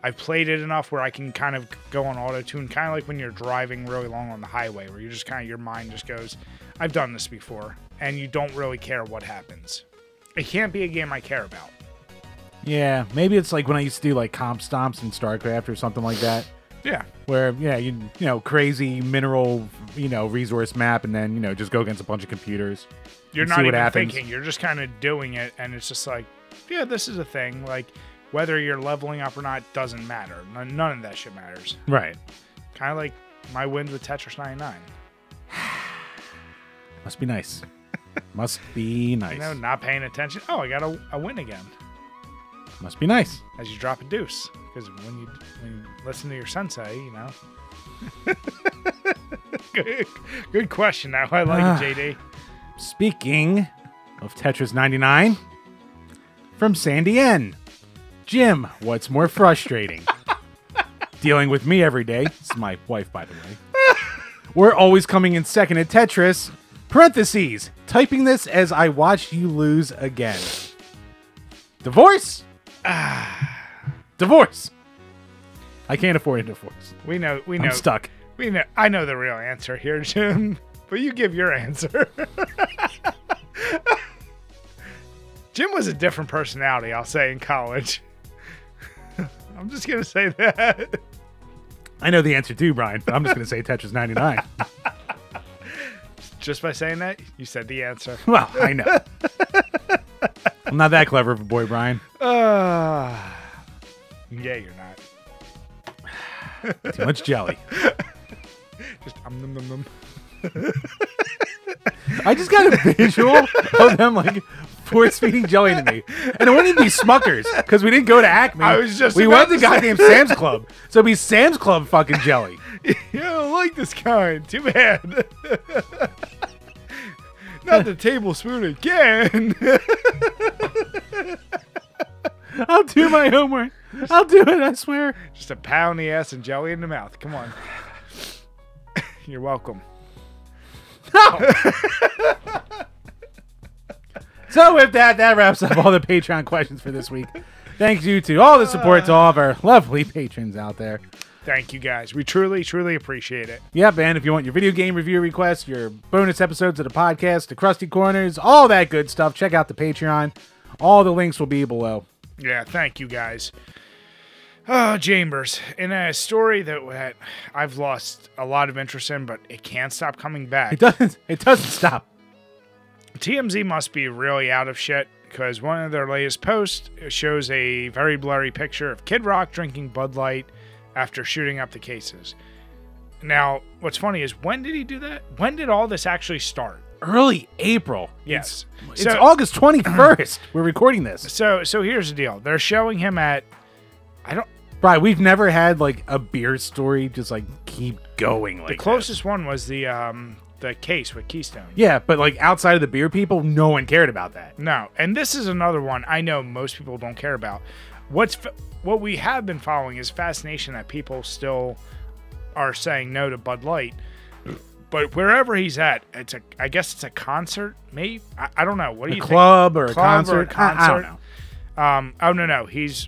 I've played it enough where I can kind of go on auto-tune, kind of like when you're driving really long on the highway, where you're just kind of, your mind just goes, I've done this before, and you don't really care what happens. It can't be a game I care about. Yeah, maybe it's like when I used to do like comp stomps in StarCraft or something like that. Yeah. Where, yeah, you, you know, crazy mineral, you know, resource map, and then, you know, just go against a bunch of computers. You're not even thinking. You're just kind of doing it, and it's just like, yeah, this is a thing. Like, whether you're leveling up or not doesn't matter. None of that shit matters. Right. Kind of like my wins with Tetris ninety-nine. Must be nice. Must be nice. You know, not paying attention. Oh, I got a, a win again. Must be nice. As you drop a deuce. Because when you, when you listen to your sensei, you know. good, good question. Now I like uh, it, J D. Speaking of Tetris ninety-nine, from Sandy N. Jim, what's more frustrating? Dealing with me every day. This is my wife, by the way. We're always coming in second at Tetris. Parentheses. Typing this as I watch you lose again. Divorce? Ah, divorce. I can't afford a divorce. We know. We know. I'm stuck. We know. I know the real answer here, Jim. But you give your answer. Jim was a different personality, I'll say, in college. I'm just gonna say that. I know the answer too, Brian. But I'm just gonna say Tetris ninety-nine. Just by saying that, you said the answer. Well, I know. I'm not that clever of a boy, Brian. Uh, yeah, you're not. Too much jelly. Just um, num, num, num. I just got a visual of them like force feeding jelly to me, and it wouldn't even be Smucker's because we didn't go to Acme. I was just we went to goddamn Sam's Club, so it'd be Sam's Club fucking jelly. You don't like this kind. Too bad. Not the tablespoon again. I'll do my homework. I'll do it, I swear. Just a pound in the ass and jelly in the mouth. Come on. You're welcome. No. So with that, that wraps up all the Patreon questions for this week. Thank you to all the support, to all of our lovely patrons out there. Thank you, guys. We truly, truly appreciate it. Yep, and if you want your video game review requests, your bonus episodes of the podcast, the Krusty Corners, all that good stuff, check out the Patreon. All the links will be below. Yeah, thank you, guys. Oh, Chambers, in a story that I've lost a lot of interest in, but it can't stop coming back. It doesn't, it doesn't stop. T M Z must be really out of shit, because one of their latest posts shows a very blurry picture of Kid Rock drinking Bud Light after shooting up the cases. Now, what's funny is, when did he do that? When did all this actually start? Early April. Yes. It's, so, it's August twenty-first. We're recording this. So so here's the deal. They're showing him at... I don't... Brian, we've never had, like, a beer story just, like, keep going like that. The closest one was the, um, the case with Keystone. Yeah, but, like, outside of the beer people, no one cared about that. No. And this is another one I know most people don't care about. What's... What we have been following is fascination that people still are saying no to Bud Light. But wherever he's at, it's a, I guess it's a concert, maybe? I, I don't know. What do you think? A club or a concert? I don't know. Um, oh, no, no. He's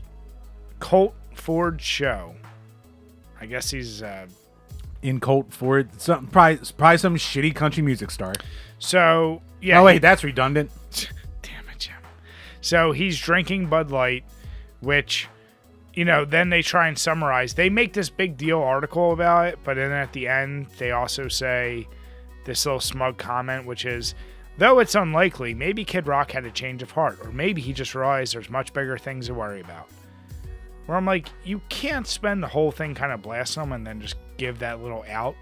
Colt Ford show. I guess he's... Uh, in Colt Ford. Some, probably, probably some shitty country music star. So, yeah. Oh, wait, he, that's redundant. Damn it, Jim. So he's drinking Bud Light, which... You know, then they try and summarize. They make this big deal article about it, but then at the end, they also say this little smug comment, which is, though it's unlikely, maybe Kid Rock had a change of heart, or maybe he just realized there's much bigger things to worry about. Where I'm like, you can't spend the whole thing kind of blasting him and then just give that little out.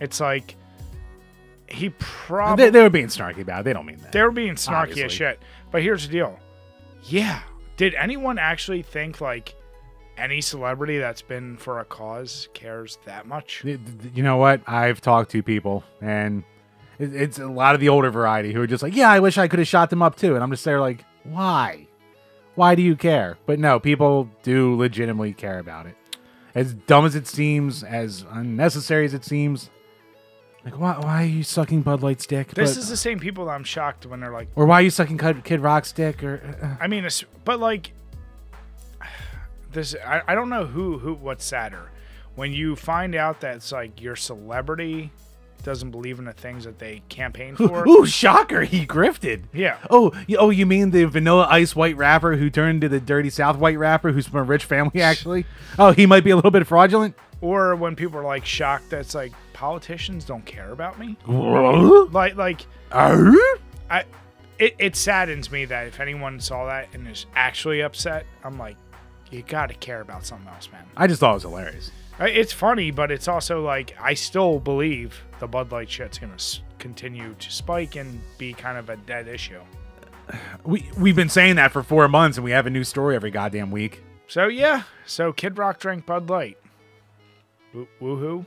It's like, he probably... They, they were being snarky about it. They don't mean that. They were being snarky obviously. As shit. But here's the deal. Yeah. Did anyone actually think, like... Any celebrity that's been for a cause cares that much? You know what? I've talked to people, and it's a lot of the older variety who are just like, yeah, I wish I could have shot them up too. And I'm just there like, why? Why do you care? But no, people do legitimately care about it. As dumb as it seems, as unnecessary as it seems, like, why, why are you sucking Bud Light's dick? This but, is the same people that I'm shocked when they're like... Or why are you sucking Kid Rock's dick? Or, uh, I mean, but like... this, I, I don't know who, who, what's sadder. When you find out that it's like your celebrity doesn't believe in the things that they campaign for. Ooh, shocker, he grifted. Yeah. Oh, oh, you mean the Vanilla Ice white rapper who turned to the Dirty South white rapper who's from a rich family, actually? Oh, he might be a little bit fraudulent? Or when people are like shocked that's like, politicians don't care about me? like, like, uh? I, it, it saddens me that if anyone saw that and is actually upset, I'm like, you gotta care about something else, man. I just thought it was hilarious. It's funny, but it's also like, I still believe the Bud Light shit's going to continue to spike and be kind of a dead issue. We, we've been saying that for four months, and we have a new story every goddamn week. So, yeah. So, Kid Rock drank Bud Light. Woo woohoo.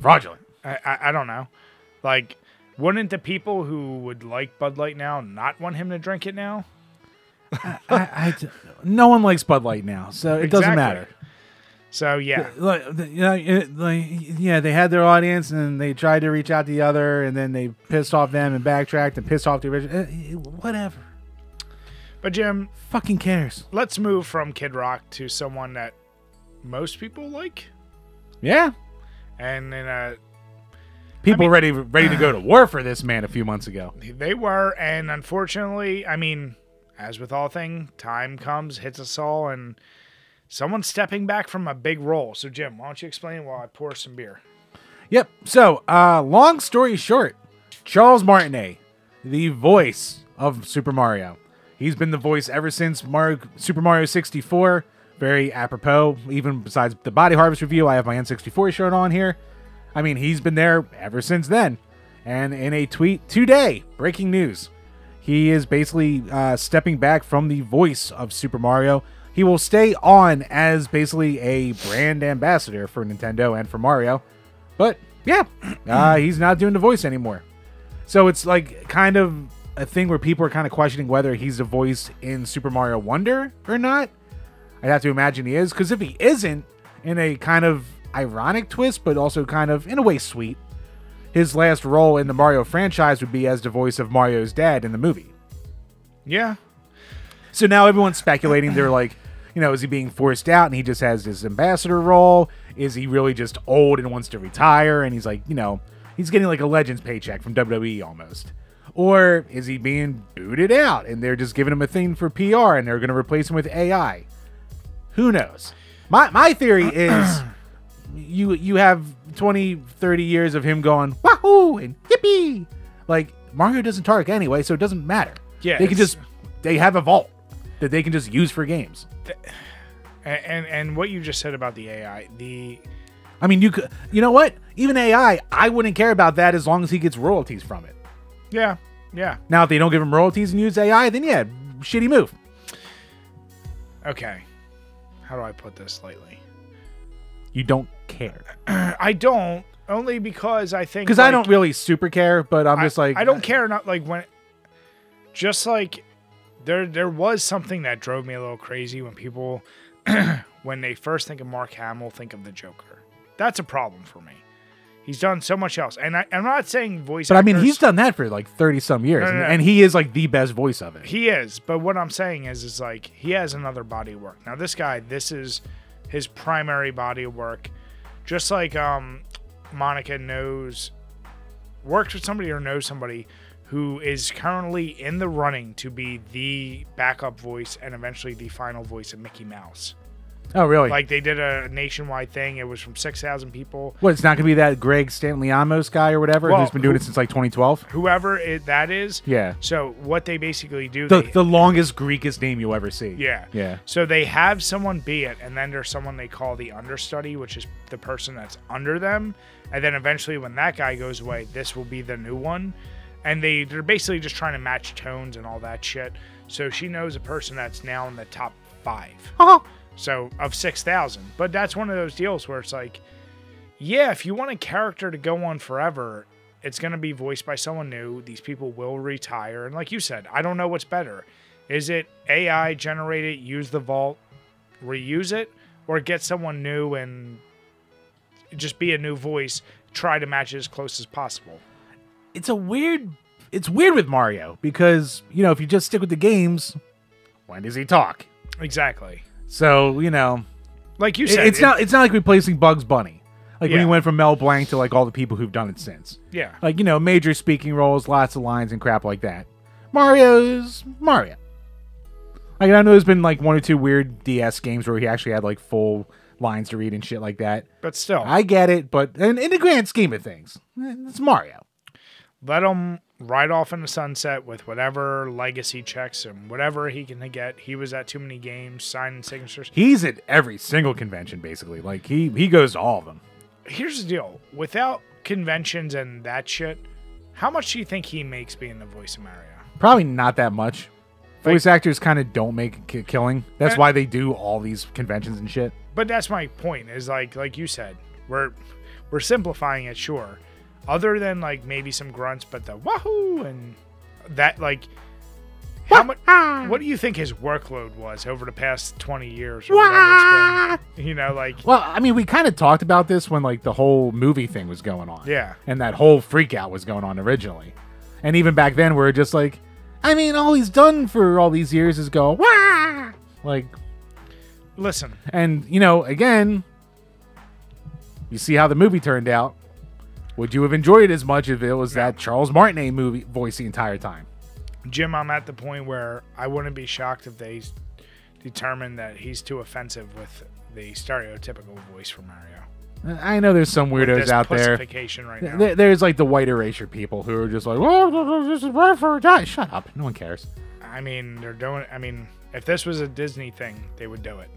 Fraudulent. I, I, I don't know. Like, wouldn't the people who would like Bud Light now not want him to drink it now? I, I, I, no one likes Bud Light now, so it exactly. doesn't matter. So, yeah. Yeah, they had their audience, and they tried to reach out to the other, and then they pissed off them and backtracked and pissed off the original. Whatever. But, Jim. Fucking cares. Let's move from Kid Rock to someone that most people like. Yeah. And then... Uh, people I mean, ready, ready to go to war for this man a few months ago. They were, and unfortunately, I mean, as with all things, time comes, hits us all, and... someone's stepping back from a big role. So, Jim, why don't you explain while I pour some beer? Yep. So, uh, long story short, Charles Martinet, the voice of Super Mario. He's been the voice ever since Mario, Super Mario sixty-four. Very apropos. Even besides the Body Harvest review, I have my N sixty-four shirt on here. I mean, he's been there ever since then. And in a tweet today, breaking news, he is basically uh, stepping back from the voice of Super Mario. He will stay on as basically a brand ambassador for Nintendo and for Mario. But, yeah, uh, he's not doing the voice anymore. So it's like kind of a thing where people are kind of questioning whether he's the voice in Super Mario Wonder or not. I'd have to imagine he is, because if he isn't, in a kind of ironic twist, but also kind of, in a way, sweet, his last role in the Mario franchise would be as the voice of Mario's dad in the movie. Yeah. So now everyone's speculating, they're like, you know, is he being forced out and he just has his ambassador role? Is he really just old and wants to retire? And he's like, you know, he's getting like a Legends paycheck from W W E almost. Or is he being booted out and they're just giving him a thing for P R and they're going to replace him with A I? Who knows? My, my theory is you you have twenty, thirty years of him going, wahoo, and yippee. Like, Mario doesn't target anyway, so it doesn't matter. Yeah, they can just, they have a vault that they can just use for games. And, and and what you just said about the A I, the I mean, you could, you know what? Even A I, I wouldn't care about that as long as he gets royalties from it. Yeah, yeah. Now, if they don't give him royalties and use A I, then yeah, shitty move. Okay, how do I put this lightly? You don't care. I don't, only because I think because like, I don't really super care, but I'm I, just like I don't care. Not like when, just like. There, there was something that drove me a little crazy when people, when they first think of Mark Hamill, think of the Joker. That's a problem for me. He's done so much else. And I, I'm not saying voice But, actors, I mean, he's done that for like thirty-some years, no, no, no. and he is like the best voice of it. He is. But what I'm saying is, is like, he has another body of work. Now, this guy, this is his primary body of work. Just like um, Monica knows, works with somebody or knows somebody who is currently in the running to be the backup voice and eventually the final voice of Mickey Mouse. Oh, really? Like, they did a nationwide thing. It was from six thousand people. What, it's not going to be that Greg Stanley-Amos guy or whatever well, who's been doing who, it since, like, twenty twelve? Whoever it, that is. Yeah. So what they basically do... The, they, the longest, Greekest name you'll ever see. Yeah. Yeah. So they have someone be it, and then there's someone they call the understudy, which is the person that's under them. And then eventually when that guy goes away, this will be the new one. And they, they're basically just trying to match tones and all that shit. So she knows a person that's now in the top five. Uh-huh. So, of six thousand. But that's one of those deals where it's like, yeah, if you want a character to go on forever, it's going to be voiced by someone new. These people will retire. And like you said, I don't know what's better. Is it A I generate it, use the vault, reuse it? Or get someone new and just be a new voice, try to match it as close as possible? It's a weird, it's weird with Mario because, you know, if you just stick with the games, when does he talk? Exactly. So, you know, like you said, it's it, not it's not like replacing Bugs Bunny. Like yeah. when he went from Mel Blanc to like all the people who've done it since. Yeah. Like, you know, major speaking roles, lots of lines and crap like that. Mario's Mario. Like, I know there's been like one or two weird D S games where he actually had like full lines to read and shit like that. But still. I get it, but in, in the grand scheme of things, it's Mario. Let him ride off in the sunset with whatever legacy checks and whatever he can get. He was at too many games, signing signatures. He's at every single convention, basically. Like, he, he goes to all of them. Here's the deal. Without conventions and that shit, how much do you think he makes being the voice of Mario? Probably not that much. Like, voice actors kind of don't make a killing. That's that, why they do all these conventions and shit. But that's my point, is like like you said, we're we're simplifying it, sure. Other than like maybe some grunts, but the wahoo and that, like, how much? What do you think his workload was over the past twenty years? Or whatever it's been, you know, like. Well, I mean, we kind of talked about this when like the whole movie thing was going on. Yeah. And that whole freak out was going on originally, and even back then we were just like, I mean, all he's done for all these years is go wah, like. Listen. And you know, again, you see how the movie turned out. Would you have enjoyed it as much if it was yeah. that Charles Martinet movie voice the entire time? Jim, I'm at the point where I wouldn't be shocked if they determined that he's too offensive with the stereotypical voice for Mario. I know there's some weirdos out there. Right now. There's like the white erasure people who are just like, "Oh, this is right for a die." Shut up! No one cares. I mean, they're doing. I mean, if this was a Disney thing, they would do it.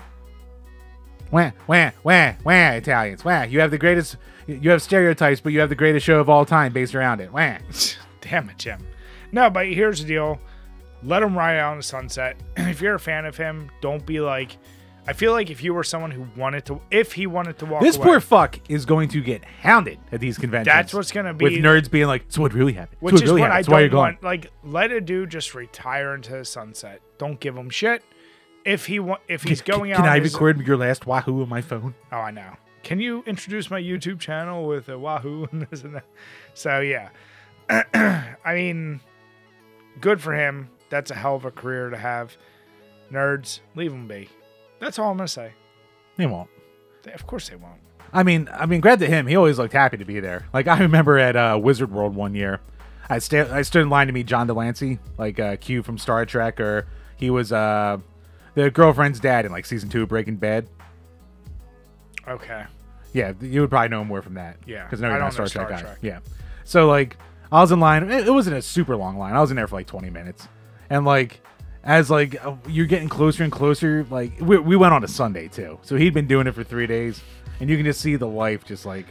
Wah, wah, wah, wah, Italians. Wah, you have the greatest. You have stereotypes, but you have the greatest show of all time based around it. Wah. Damn it, Jim. No, but here's the deal. Let him ride out in the sunset. If you're a fan of him, don't be like... I feel like if you were someone who wanted to... If he wanted to walk This away, poor fuck is going to get hounded at these conventions. That's what's going to be... With nerds being like, so what really happened? Which so is really what happened? I don't want... Like, let a dude just retire into the sunset. Don't give him shit. If he wa if he's can, going can, out... Can I record his, your last wahoo on my phone? Oh, I know. Can you introduce my YouTube channel with a wahoo and this and that? So, yeah. I mean... Good for him. That's a hell of a career to have. Nerds, leave them be. That's all I'm gonna say. They won't. They, of course they won't. I mean, I mean, credit to him. He always looked happy to be there. Like I remember at uh, Wizard World one year, I st I stood in line to meet John Delancey, like uh, Q from Star Trek, or he was uh, the girlfriend's dad in like season two of Breaking Bad. Okay. Yeah, you would probably know him more from that. Yeah, because I don't know Star Trek. Star Trek. Yeah. So like. I was in line. It wasn't a super long line. I was in there for like twenty minutes. And like, as like, you're getting closer and closer. Like we, we went on a Sunday too. So he'd been doing it for three days and you can just see the life just like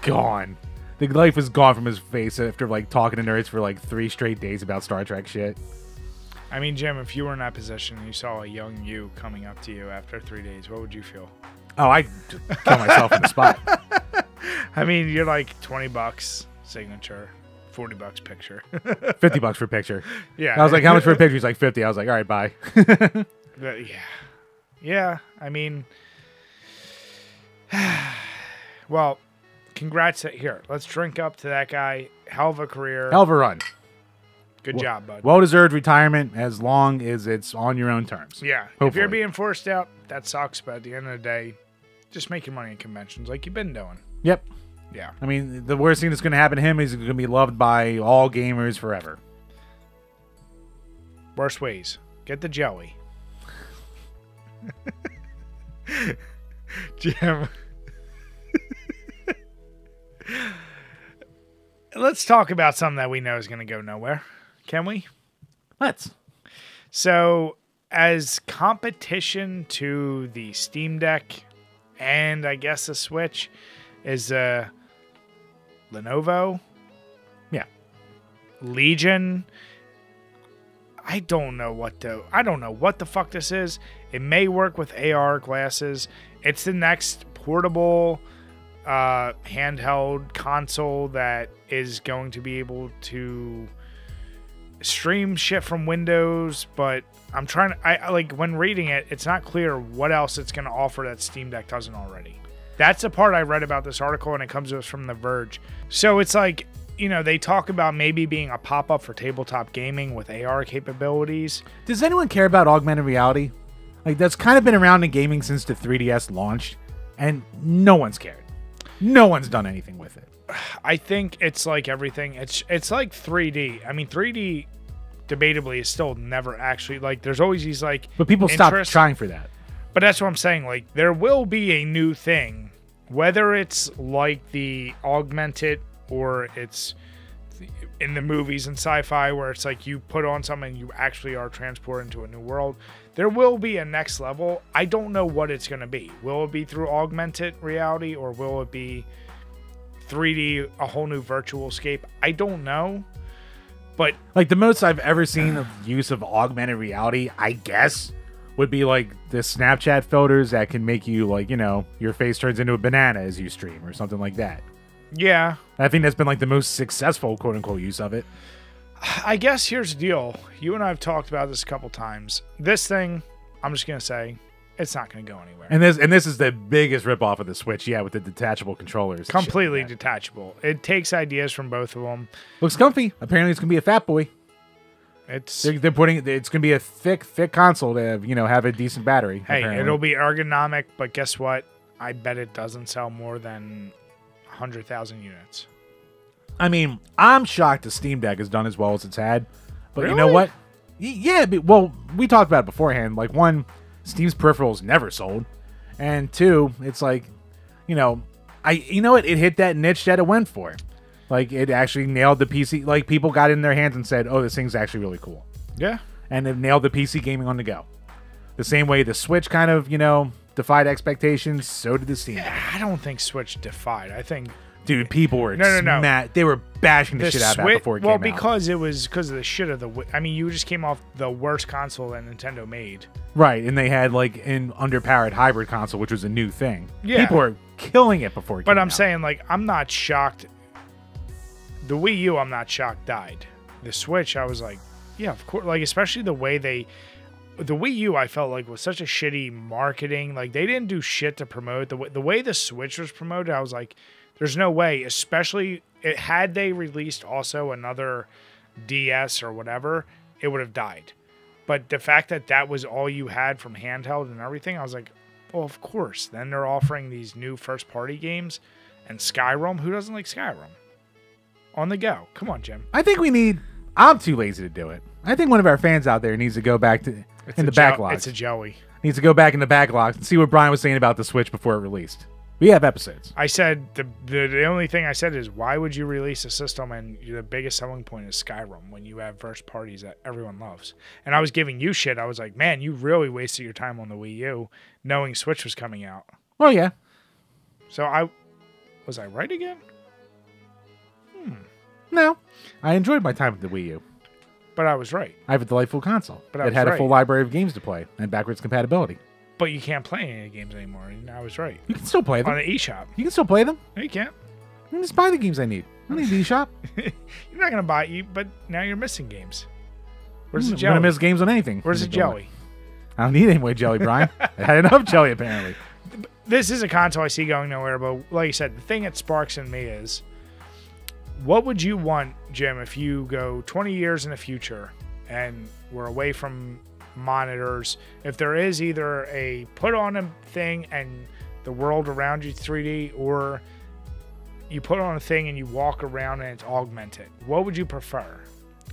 gone. The life was gone from his face after like talking to nerds for like three straight days about Star Trek shit. I mean, Jim, if you were in that position and you saw a young you coming up to you after three days, what would you feel? Oh, I'd kill myself on the spot. I mean, you're like twenty bucks. Signature, forty bucks picture, fifty bucks for picture. Yeah, I was like, "How much for a picture?" He's like, fifty. I was like, "All right, bye." yeah, yeah. I mean, well, congrats to, here. Let's drink up to that guy. Hell of a career, hell of a run. Good well, job, bud. Well deserved retirement, as long as it's on your own terms. Yeah. Hopefully. If you're being forced out, that sucks. But at the end of the day, just make your money in conventions, like you've been doing. Yep. Yeah. I mean, the worst thing that's going to happen to him is he's going to be loved by all gamers forever. Worst ways. Get the jelly. Jim. Let's talk about something that we know is going to go nowhere. Can we? Let's. So, as competition to the Steam Deck and, I guess, the Switch... Is uh, Lenovo? Yeah. Legion. I don't know what the I don't know what the fuck this is. It may work with A R glasses. It's the next portable uh, handheld console that is going to be able to stream shit from Windows, but I'm trying to I like when reading it, it's not clear what else it's gonna offer that Steam Deck doesn't already. That's the part I read about this article, and it comes to us from The Verge. So it's like, you know, they talk about maybe being a pop-up for tabletop gaming with A R capabilities. Does anyone care about augmented reality? Like, that's kind of been around in gaming since the three D S launched, and no one's cared. No one's done anything with it. I think it's like everything. It's it's like three D. I mean, three D debatably is still never actually, like, there's always these like, but people stop trying for that. But that's what I'm saying. Like, there will be a new thing, whether it's like the augmented or it's in the movies and sci-fi where it's like you put on something and you actually are transported into a new world. There will be a next level. I don't know what it's going to be. Will it be through augmented reality, or will it be three D, a whole new virtual scape? I don't know. But like, the most I've ever seen of use of augmented reality, I guess, would be like the Snapchat filters that can make you, like, you know, your face turns into a banana as you stream or something like that. Yeah. I think that's been like the most successful, quote unquote, use of it. I guess here's the deal. You and I have talked about this a couple times. This thing, I'm just going to say, it's not going to go anywhere. And this and this is the biggest ripoff of the Switch, yeah, with the detachable controllers. Completely like detachable. It takes ideas from both of them. Looks comfy. Apparently it's going to be a fat boy. It's they're, they're putting it's going to be a thick thick console to have, you know, have a decent battery. Hey, apparently. It'll be ergonomic, but guess what? I bet it doesn't sell more than one hundred thousand units. I mean, I'm shocked the Steam Deck has done as well as it's had. But really? You know what? Yeah, well, we talked about it beforehand. Like, one, Steam's peripherals never sold. And two, it's like, you know, I you know what? It hit that niche that it went for. Like, it actually nailed the P C. Like, people got in their hands and said, oh, this thing's actually really cool. Yeah. And it nailed the P C gaming on the go. The same way the Switch kind of, you know, defied expectations, so did the Steam Deck. Yeah, I don't think Switch defied. I think... Dude, people were no, no, no. They were bashing the, the shit out of it before it well, came out. Well, because it was because of the shit of the... I mean, you just came off the worst console that Nintendo made. Right, and they had like an underpowered hybrid console, which was a new thing. Yeah. People were killing it before it but came I'm out. But I'm saying, like, I'm not shocked. The Wii U, I'm not shocked, died. The Switch, I was like, yeah, of course. Like, especially the way they... The Wii U, I felt like, was such a shitty marketing. Like, they didn't do shit to promote. The, the way the Switch was promoted, I was like... There's no way, especially it, had they released also another D S or whatever, it would have died. But the fact that that was all you had from handheld and everything, I was like, well, of course. Then they're offering these new first-party games and Skyrim. Who doesn't like Skyrim? On the go. Come on, Jim. I think we need... I'm too lazy to do it. I think one of our fans out there needs to go back to it's in the backlog. It's a Joey. Needs to go back in the backlog and see what Brian was saying about the Switch before it released. We have episodes. I said, the, the the only thing I said is, why would you release a system and the biggest selling point is Skyrim when you have first parties that everyone loves? And I was giving you shit. I was like, man, you really wasted your time on the Wii U knowing Switch was coming out. Well, yeah. So I... Was I right again? Hmm. No. I enjoyed my time with the Wii U. But I was right. I have a delightful console. But I was It had right. a full library of games to play and backwards compatibility. But you can't play any of the games anymore, and I was right. You can still play them. On the eShop. You can still play them. No, you can't. I can just buy the games I need. I need the eShop. You're not going to buy it, but now you're missing games. Where's I'm the jelly? I'm going to miss games on anything. Where's the jelly? I don't need any more jelly, Brian. I had enough jelly, apparently. This is a console I see going nowhere, but like you said, the thing that sparks in me is, what would you want, Jim, if you go twenty years in the future and we're away from... monitors, if there is either a put on a thing and the world around you is three D, or you put on a thing and you walk around and it's augmented, what would you prefer?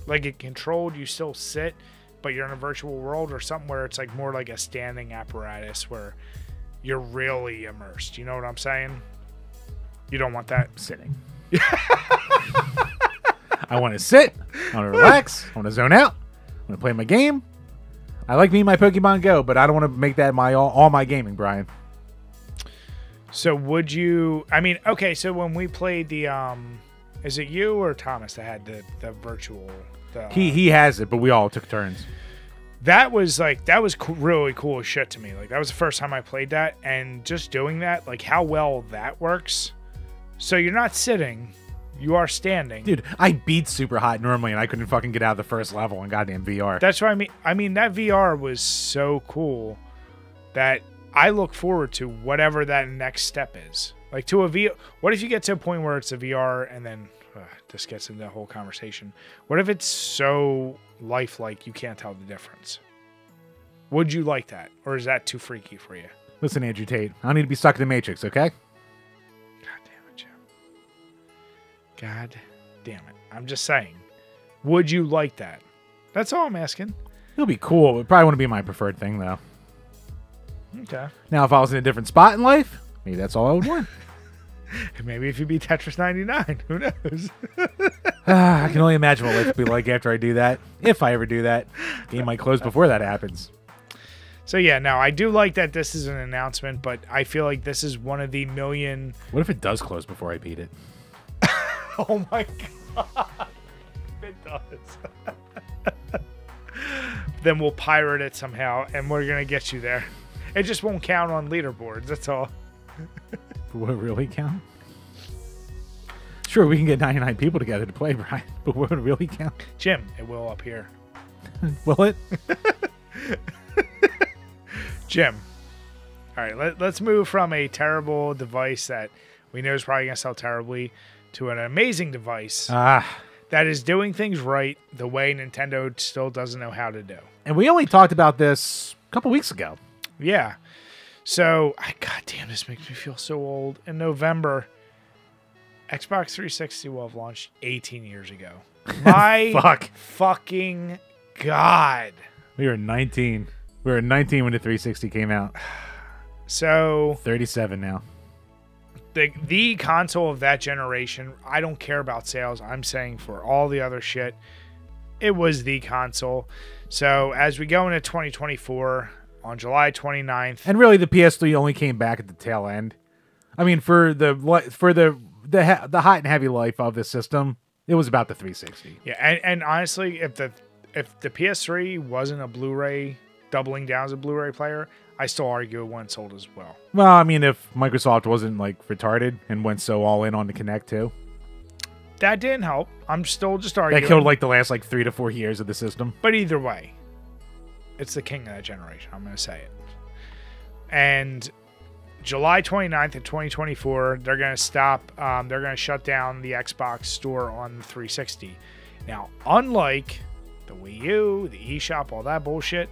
Like, it controlled, you still sit, but you're in a virtual world, or something where it's like more like a standing apparatus where you're really immersed? You know what I'm saying? You don't want that. I'm sitting. I want to sit, I want to relax, I want to zone out, I want to play my game. I like me and my Pokemon Go, but I don't want to make that my all, all my gaming, Brian. So would you... I mean, okay, so when we played the... um, Is it you or Thomas that had the, the virtual... The, he he has it, but we all took turns. That was like... That was co really cool as shit to me. Like, that was the first time I played that, and just doing that, like, how well that works. So you're not sitting... You are standing. Dude, I beat Super Hot normally, and I couldn't fucking get out of the first level in goddamn V R. That's what I mean. I mean, that V R was so cool that I look forward to whatever that next step is. Like, to a V R... What if you get to a point where it's a V R, and then... Uh, this gets into the whole conversation. What if it's so lifelike you can't tell the difference? Would you like that? Or is that too freaky for you? Listen, Andrew Tate, I don't need to be stuck in the Matrix, okay? God damn it, Jim. God damn it. I'm just saying. Would you like that? That's all I'm asking. It'll be cool. It probably wouldn't be my preferred thing, though. Okay. Now, if I was in a different spot in life, maybe that's all I would want. Maybe if you beat Tetris ninety-nine, who knows? ah, I can only imagine what life will be like after I do that. If I ever do that, game might close before that happens. So yeah, no, I do like that this is an announcement, but I feel like this is one of the million. What if it does close before I beat it? Oh my god! If it does, then we'll pirate it somehow, and we're gonna get you there. It just won't count on leaderboards. That's all. Will it really count? Sure, we can get ninety-nine people together to play, Brian, but will it really count? Jim, it will up here. Will it? Jim. All right, let, let's move from a terrible device that we know is probably going to sell terribly to an amazing device ah. that is doing things right the way Nintendo still doesn't know how to do. And we only talked about this a couple weeks ago. Yeah. So, I, God damn, this makes me feel so old. In November, Xbox three sixty will have launched eighteen years ago. My Fuck. fucking God. We were nineteen. We were nineteen when the three sixty came out. So... thirty-seven now. The, the console of that generation, I don't care about sales. I'm saying for all the other shit, it was the console. So, as we go into twenty twenty-four... on July twenty-ninth. And really the P S three only came back at the tail end. I mean, for the for the the the hot and heavy life of the system, it was about the three sixty. Yeah, and, and honestly, if the if the P S three wasn't a Blu-ray doubling down as a Blu-ray player, I still argue it went sold as well. Well, I mean, if Microsoft wasn't like retarded and went so all in on the Kinect too. That didn't help. I'm still just arguing. That killed like the last like three to four years of the system. But either way, it's the king of that generation. I'm going to say it. And July twenty-ninth of twenty twenty-four, they're going to stop. Um, they're going to shut down the Xbox store on the three sixty. Now, unlike the Wii U, the eShop, all that bullshit,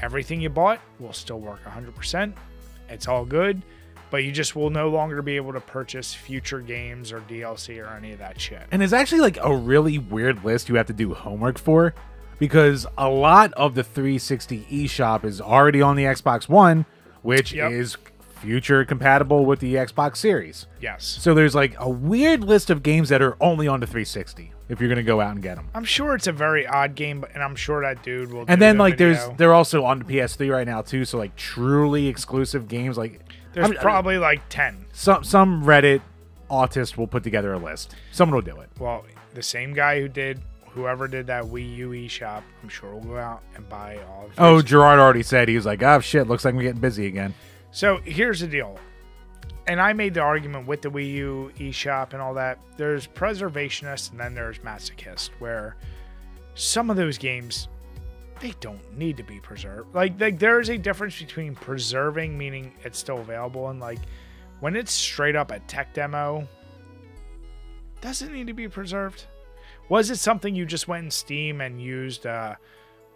everything you bought will still work one hundred percent. It's all good. But you just will no longer be able to purchase future games or D L C or any of that shit. And it's actually like a really weird list you have to do homework for. Because a lot of the three sixty eShop is already on the Xbox One, which yep. is future compatible with the Xbox Series. Yes. So there's like a weird list of games that are only on the three sixty if you're going to go out and get them. I'm sure it's a very odd game, and I'm sure that dude will. And then like video. there's they're also on the P S three right now too. So like truly exclusive games, like there's I mean, probably I mean, like ten. Some some Reddit autist will put together a list. Someone will do it. Well, the same guy who did. Whoever did that Wii U eShop, I'm sure will go out and buy all of this. Oh, Gerard already said. He was like, oh, shit, looks like we're getting busy again. So here's the deal. And I made the argument with the Wii U eShop and all that. There's preservationists and then there's masochists, where some of those games, they don't need to be preserved. Like, like there's a difference between preserving, meaning it's still available, and, like, when it's straight up a tech demo, does it need to be preserved? Was it something you just went in Steam and used uh,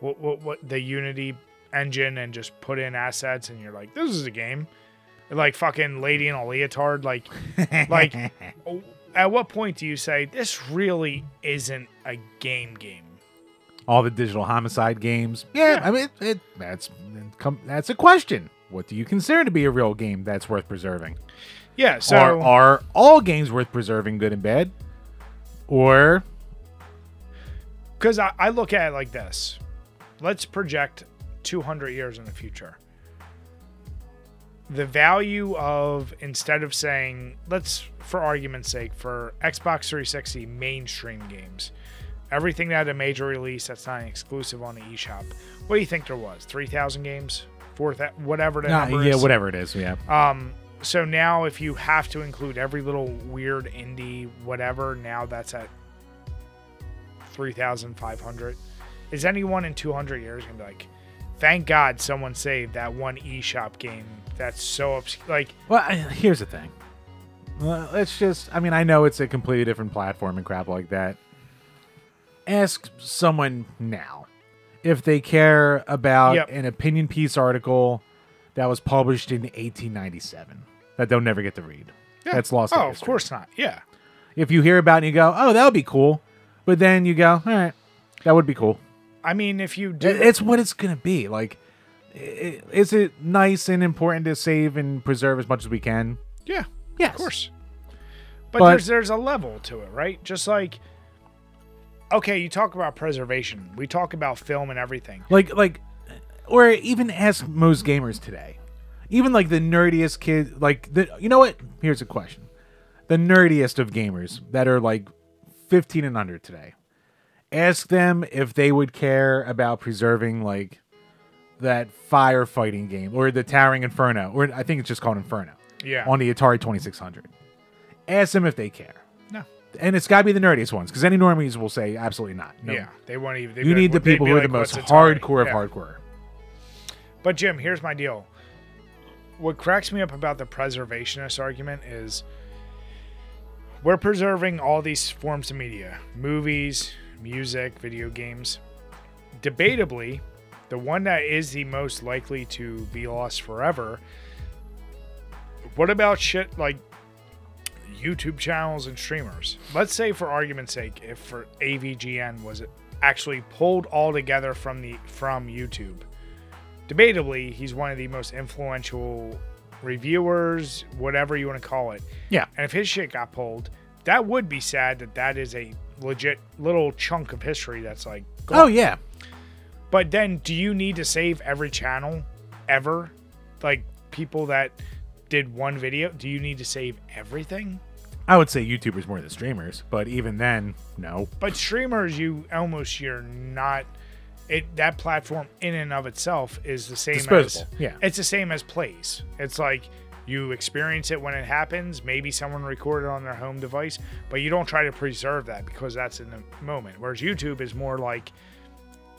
what, what, what the Unity engine and just put in assets and you're like, this is a game? Like fucking Lady in a Leotard. Like, like at what point do you say, this really isn't a game game? All the digital homicide games. Yeah, yeah. I mean, it, it, that's, that's a question. What do you consider to be a real game that's worth preserving? Yeah, so... Are, are all games worth preserving, good and bad? Or... Because I, I look at it like this. Let's project two hundred years in the future. The value of, instead of saying, let's, for argument's sake, for Xbox three sixty mainstream games, everything that had a major release that's not exclusive on the eShop, what do you think there was? three thousand games? four thousand? Whatever the nah, number yeah, is. Yeah, whatever it is, yeah. Um, so now if you have to include every little weird indie whatever, now that's at three thousand five hundred. Is anyone in two hundred years gonna be like, thank God someone saved that one eShop game that's so obscure? Like, well, here's the thing. Well, let's just, I mean, I know it's a completely different platform and crap like that. Ask someone now if they care about yep. an opinion piece article that was published in eighteen ninety-seven that they'll never get to read. Yeah. That's lost. Oh, of course not. Yeah. If you hear about it and you go, oh, that would be cool. But then you go, all right, that would be cool. I mean, if you do... It's what it's going to be. Like, is it nice and important to save and preserve as much as we can? Yeah. Yes. Of course. But, but there's there's a level to it, right? Just like... Okay, you talk about preservation. We talk about film and everything. Like, like, or even ask most gamers today. Even, like, the nerdiest kid... Like, the, you know what? Here's a question. The nerdiest of gamers that are, like, fifteen and under today. Ask them if they would care about preserving, like, that firefighting game or the Towering Inferno, or I think it's just called Inferno. Yeah. On the Atari twenty-six hundred. Ask them if they care. No. And it's got to be the nerdiest ones, because any normies will say absolutely not. No. Yeah. They won't even. You need like, the people who are like, the most hardcore yeah. of hardcore. But, Jim, here's my deal. What cracks me up about the preservationist argument is we're preserving all these forms of media, movies, music, video games. Debatably, the one that is the most likely to be lost forever. What about shit like YouTube channels and streamers? Let's say, for argument's sake, if for A V G N was actually pulled all together from the from YouTube. Debatably, he's one of the most influential reviewers, whatever you want to call it. Yeah. And if his shit got pulled, that would be sad. That that is a legit little chunk of history that's like gone. Oh yeah. But then do you need to save every channel ever? Like people that did one video, do you need to save everything? I would say YouTubers more than streamers, but even then, no. But streamers, you almost you're not it that platform in and of itself is the same Disposable. as yeah. It's the same as plays. It's like you experience it when it happens. Maybe someone recorded on their home device, but you don't try to preserve that because that's in the moment. Whereas YouTube is more like,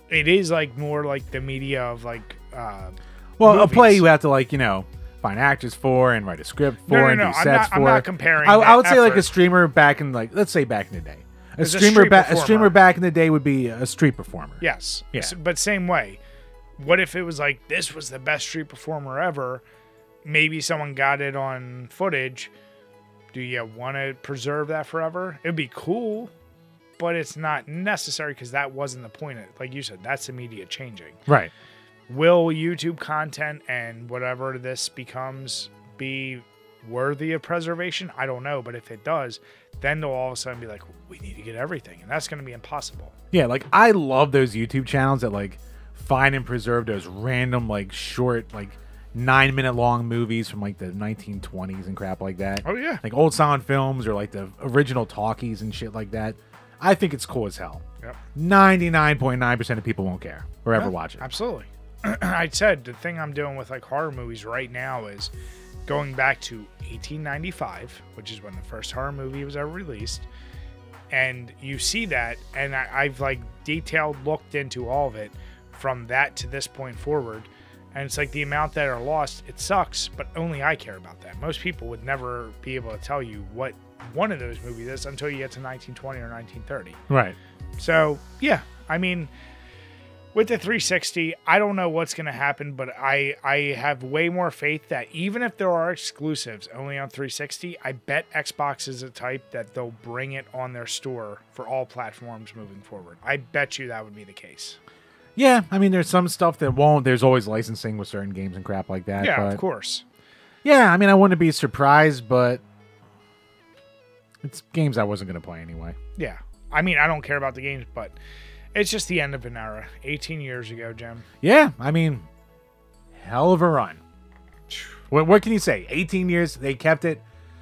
it is like more like the media of like, uh, well, movies. A play you have to like, you know, find actors for and write a script for no, no, and no, do I'm sets not, for. I'm not comparing. I, I would effort. say like a streamer back in like, let's say back in the day, a streamer back, a streamer back in the day would be a street performer. Yes. Yeah. But same way, what if it was like, this was the best street performer ever? Maybe someone got it on footage. Do you want to preserve that forever? It'd be cool, but it's not necessary because that wasn't the point of it. Like you said, that's the media changing. Right. Will YouTube content and whatever this becomes be worthy of preservation? I don't know, but if it does, then they'll all of a sudden be like, we need to get everything, and that's going to be impossible. Yeah, like I love those YouTube channels that like find and preserve those random like short like nine minute long movies from like the nineteen twenties and crap like that. Oh yeah, like old silent films or like the original talkies and shit like that. I think it's cool as hell. Yep. ninety-nine point nine percent of people won't care or ever yeah, watch it. Absolutely. I said the thing I'm doing with like horror movies right now is going back to eighteen ninety-five, which is when the first horror movie was ever released, and you see that, and I, I've like detailed looked into all of it from that to this point forward. And it's like the amount that are lost, it sucks, but only I care about that. Most people would never be able to tell you what one of those movies is until you get to nineteen twenty or nineteen thirty. Right. So, yeah. I mean, with the three sixty, I don't know what's going to happen, but I, I have way more faith that even if there are exclusives only on three sixty, I bet Xbox is a type that they'll bring it on their store for all platforms moving forward. I bet you that would be the case. Yeah, I mean, there's some stuff that won't. There's always licensing with certain games and crap like that. Yeah, but, of course. Yeah, I mean, I wouldn't be surprised, but it's games I wasn't going to play anyway. Yeah. I mean, I don't care about the games, but it's just the end of an era. eighteen years ago, Jim. Yeah, I mean, hell of a run. What, what can you say? eighteen years, they kept it.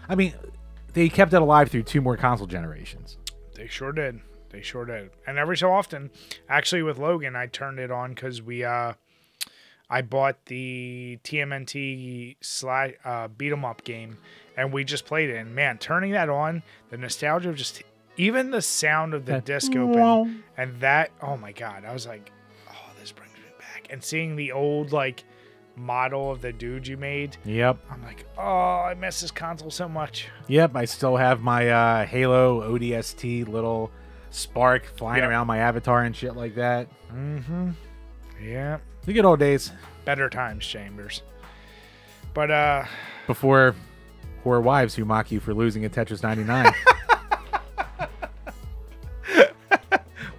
I mean, they kept it alive through two more console generations. They sure did. They sure did. And every so often, actually with Logan, I turned it on because we, uh, I bought the T M N T slide, uh, beat 'em up game, and we just played it. And man, turning that on, the nostalgia of just, even the sound of the that, disc open, wow. and that, oh my God, I was like, oh, this brings me back. And seeing the old, like, model of the dude you made. Yep. I'm like, oh, I miss this console so much. Yep, I still have my uh, Halo O D S T little spark flying yep. around my avatar and shit like that. Mm-hmm. Yeah. The good old days. Better times, Chambers. But, uh... before poor wives who mock you for losing at Tetris ninety-nine.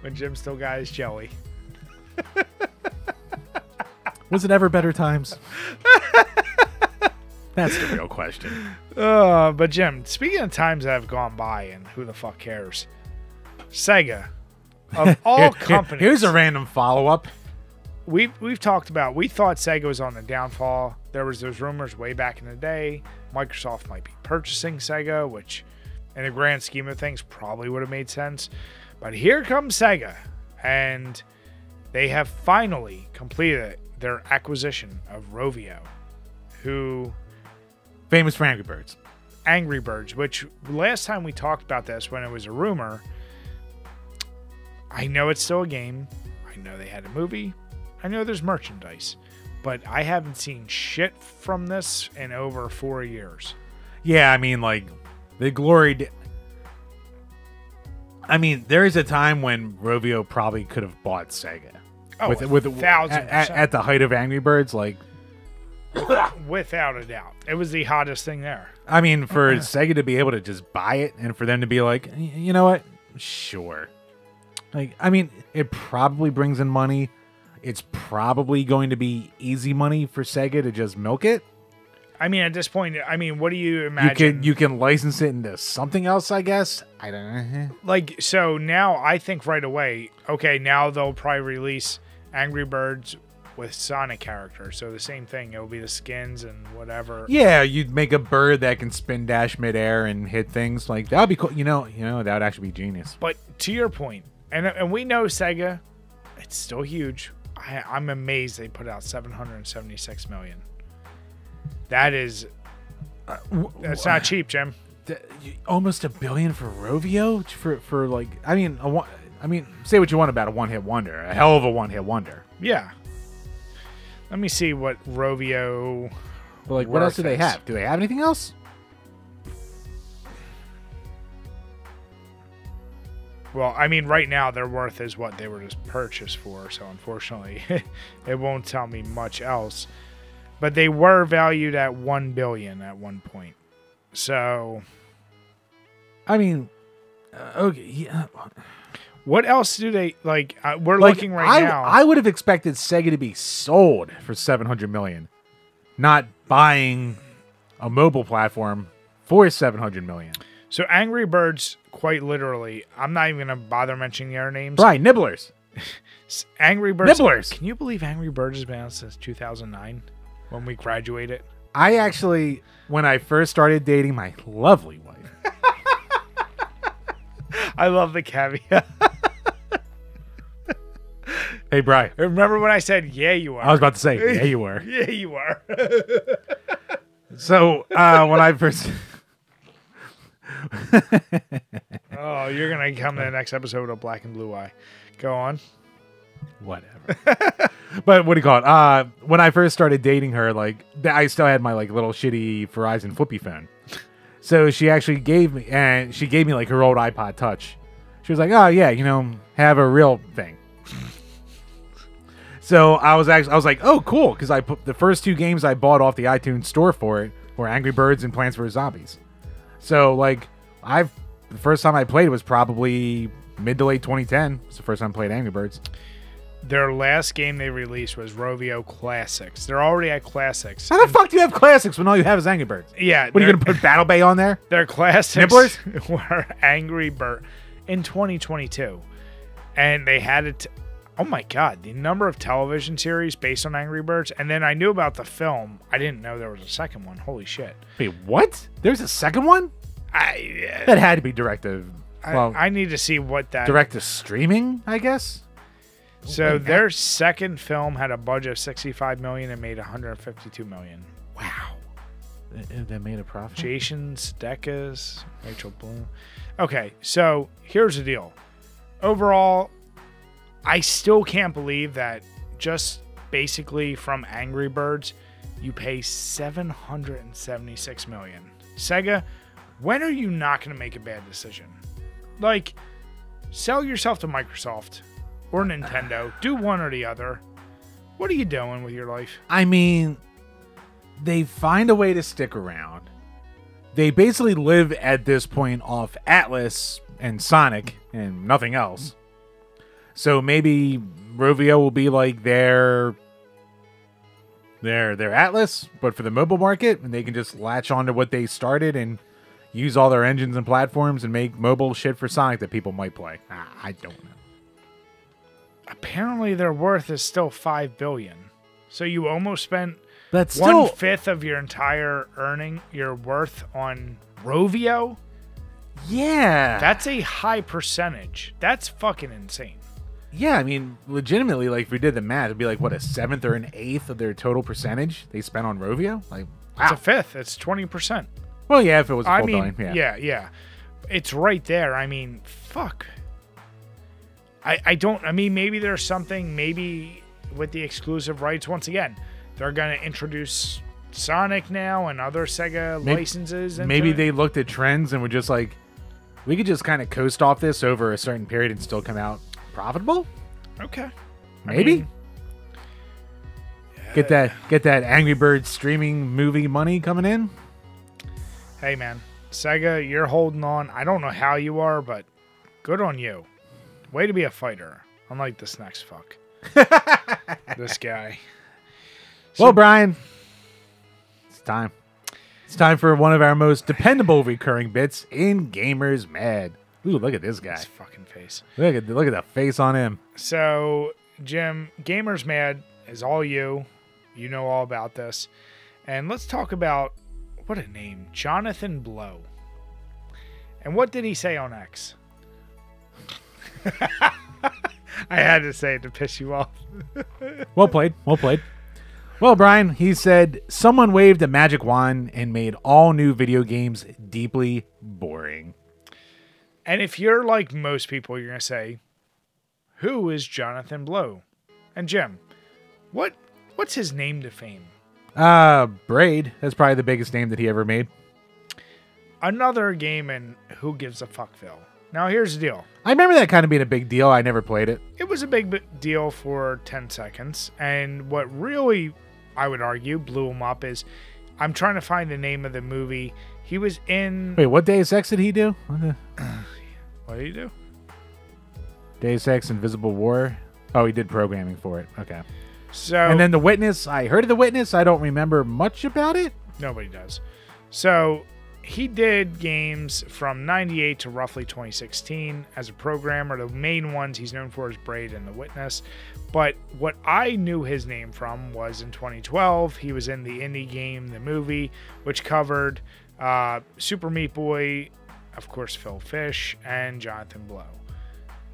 When Jim still got his jelly. Was it ever better times? That's the real question. Uh, but Jim, speaking of times that have gone by and who the fuck cares, Sega, of all here, companies. Here, here's a random follow-up. We've, we've talked about, we thought Sega was on the downfall. There was those rumors way back in the day. Microsoft might be purchasing Sega, which in the grand scheme of things probably would have made sense. But here comes Sega, and they have finally completed their acquisition of Rovio, who... famous for Angry Birds. Angry Birds, which last time we talked about this when it was a rumor, I know it's still a game. I know they had a movie. I know there's merchandise. But I haven't seen shit from this in over four years. Yeah, I mean, like, they gloried. I mean, there is a time when Rovio probably could have bought Sega. Oh, with, with, thousand at, at the height of Angry Birds, like... Without a doubt, it was the hottest thing there. I mean, for Sega to be able to just buy it and for them to be like, you know what, sure. Like, I mean, it probably brings in money. It's probably going to be easy money for Sega to just milk it. I mean, at this point, I mean, what do you imagine? You can, you can license it into something else, I guess. I don't know. Like, so now I think right away, okay, now they'll probably release Angry Birds with Sonic characters, so the same thing. It'll be the skins and whatever. Yeah, you'd make a bird that can spin dash midair and hit things. Like, that would be cool. You know, you know, that would actually be genius. But to your point, and, and we know Sega, it's still huge. I, I'm amazed they put out seven hundred seventy-six million dollars. That is... Uh, that's not cheap, Jim. The, almost a billion for Rovio? For, for like... I mean, a, I mean, say what you want about a one-hit wonder. A hell of a one-hit wonder. Yeah. Let me see what Rovio. Well, like, what else do they have? Do they have anything else? Well, I mean, right now their worth is what they were just purchased for, so unfortunately, it won't tell me much else. But they were valued at one billion at one point. So, I mean, uh, okay, yeah. What else do they like? Uh, we're like, looking right I, now. I would have expected Sega to be sold for seven hundred million, not buying a mobile platform for seven hundred million. So Angry Birds, quite literally, I'm not even gonna bother mentioning their names. Right, Nibblers, Angry Birds, Nibblers. Can you believe Angry Birds has been out since two thousand nine, when we graduated? I actually, when I first started dating my lovely wife. I love the caveat. Hey, Bri. Remember when I said, yeah, you are? I was about to say, yeah, you are. Yeah, you are. So, uh, when I first... Oh, you're going to come to the next episode of Black and Blue Eye. Go on. Whatever. But what do you call it? Uh, when I first started dating her, like, I still had my like little shitty Verizon flippy phone. So she actually gave me, and she gave me like her old iPod Touch. She was like, oh, yeah, you know, have a real thing. So I was actually I was like, oh, cool, because I put the first two games I bought off the iTunes store for it were Angry Birds and Plants versus. Zombies. So like I've the first time I played was probably mid to late twenty ten. It's the first time I played Angry Birds. Their last game they released was Rovio Classics. They're already at Classics. How the and fuck do you have Classics when all you have is Angry Birds? Yeah. What, are you going to put Battle Bay on there? Their Classics Nibblers? Were Angry Bird in twenty twenty-two. And they had it. Oh my God, the number of television series based on Angry Birds. And then I knew about the film. I didn't know there was a second one. Holy shit. Wait, what? There's a second one? I, uh, that had to be directed. I, well, I need to see what that... Direct to streaming, I guess? So like their second film had a budget of sixty-five million dollars and made one hundred fifty-two million dollars. Wow. That made a profit? Jason Sudeikis, Rachel Bloom. Okay, so here's the deal. Overall... I still can't believe that just basically from Angry Birds, you pay seven hundred seventy-six million dollars. Sega, when are you not going to make a bad decision? Like, sell yourself to Microsoft or Nintendo. Do one or the other. What are you doing with your life? I mean, they find a way to stick around. They basically live at this point off Atlas and Sonic and nothing else. So maybe Rovio will be like their, their, their Atlas, but for the mobile market, and they can just latch on to what they started and use all their engines and platforms and make mobile shit for Sonic that people might play. I don't know. Apparently their worth is still five billion dollars. So you almost spent That's one still... fifth of your entire earning, your worth on Rovio? Yeah. That's a high percentage. That's fucking insane. Yeah, I mean, legitimately, like, if we did the math, it'd be like, what, a seventh or an eighth of their total percentage they spent on Rovio? Like, wow. It's a fifth. It's twenty percent. Well, yeah, if it was a full billion. Yeah. yeah, yeah. It's right there. I mean, fuck. I, I don't, I mean, maybe there's something, maybe with the exclusive rights, once again, they're going to introduce Sonic now and other Sega maybe, licenses. Into maybe they looked at trends and were just like, we could just kind of coast off this over a certain period and still come out profitable. Okay. Maybe. I mean, get that, get that Angry Birds streaming movie money coming in. Hey, man, Sega, you're holding on. I don't know how you are, but good on you. Way to be a fighter, unlike this next fuck. This guy. So, well, Brian, it's time. It's time for one of our most dependable recurring bits in Gamers Mad. Ooh, look at this guy. His fucking face. Look at look at the face on him. So, Jim, Gamers Mad is all you. You know all about this. And let's talk about, what a name, Jonathan Blow. And what did he say on X? I had to say it to piss you off. Well played. Well played. Well, Brian, he said, someone waved a magic wand and made all new video games deeply boring. And if you're like most people, you're going to say, who is Jonathan Blow? And Jim, what what's his name to fame? Uh, Braid. That's probably the biggest name that he ever made. Another game in Who Gives a Fuckville. Now, here's the deal. I remember that kind of being a big deal. I never played it. It was a big deal for ten seconds. And what really, I would argue, blew him up is, I'm trying to find the name of the movie. He was in... Wait, what Deus Ex did he do? What, the... what did he do? Deus Ex, Invisible War. Oh, he did programming for it. Okay. So, and then The Witness. I heard of The Witness. I don't remember much about it. Nobody does. So... He did games from ninety-eight to roughly twenty sixteen as a programmer. The main ones he's known for is Braid and The Witness. But what I knew his name from was in twenty twelve, he was in the indie game, The Movie, which covered uh, Super Meat Boy, of course, Phil Fish, and Jonathan Blow.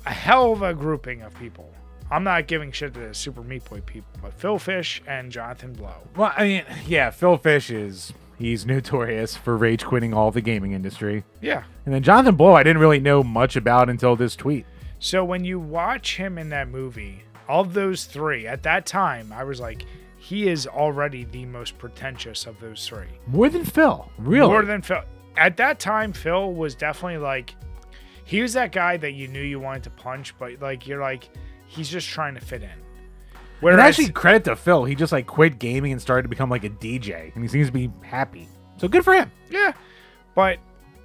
A hell of a grouping of people. I'm not giving shit to the Super Meat Boy people, but Phil Fish and Jonathan Blow. Well, I mean, yeah, Phil Fish is... He's notorious for rage quitting all the gaming industry. Yeah. And then Jonathan Blow, I didn't really know much about until this tweet. So when you watch him in that movie, of those three, at that time, I was like, he is already the most pretentious of those three. More than Phil. Really? More than Phil. At that time, Phil was definitely like, he was that guy that you knew you wanted to punch, but like you're like, he's just trying to fit in. Whereas, and actually, credit to Phil. He just like quit gaming and started to become like a D J, and he seems to be happy. So good for him. Yeah, but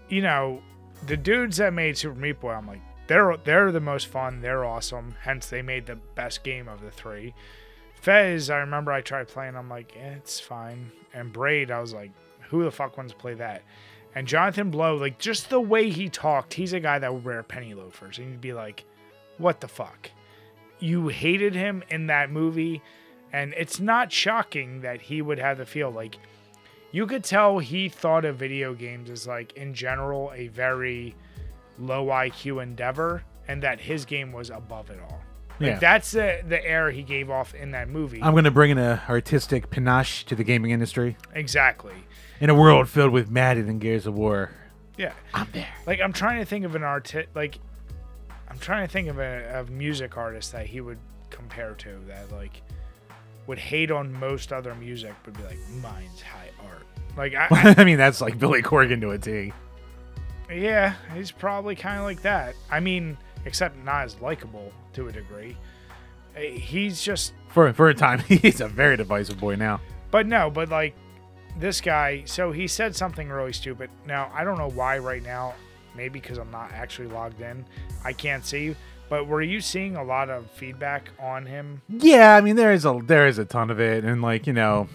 you know, the dudes that made Super Meat Boy, I'm like, they're they're the most fun. They're awesome. Hence, they made the best game of the three. Fez, I remember I tried playing. I'm like, eh, it's fine. And Braid, I was like, who the fuck wants to play that? And Jonathan Blow, like, just the way he talked, he's a guy that would wear penny loafers, and you'd be like, what the fuck? You hated him in that movie, and it's not shocking that he would have the feel. Like, you could tell he thought of video games as, like, in general, a very low I Q endeavor, and that his game was above it all. Like, yeah. That's the, the air he gave off in that movie. I'm going to bring in an artistic panache to the gaming industry. Exactly. In a world filled with Madden and Gears of War. Yeah. I'm there. Like, I'm trying to think of an art... Like... I'm trying to think of a of music artist that he would compare to that, like, would hate on most other music, but be like, mine's high art. Like, I, I, I mean, that's like Billy Corgan to a T. Yeah, he's probably kind of like that. I mean, except not as likable to a degree. he's just for for a time he's a very divisive boy now. But no, but like this guy, so he said something really stupid. Now I don't know why right now. Maybe because I'm not actually logged in, I can't see. But were you seeing a lot of feedback on him? Yeah, I mean there is a there is a ton of it, and like you know,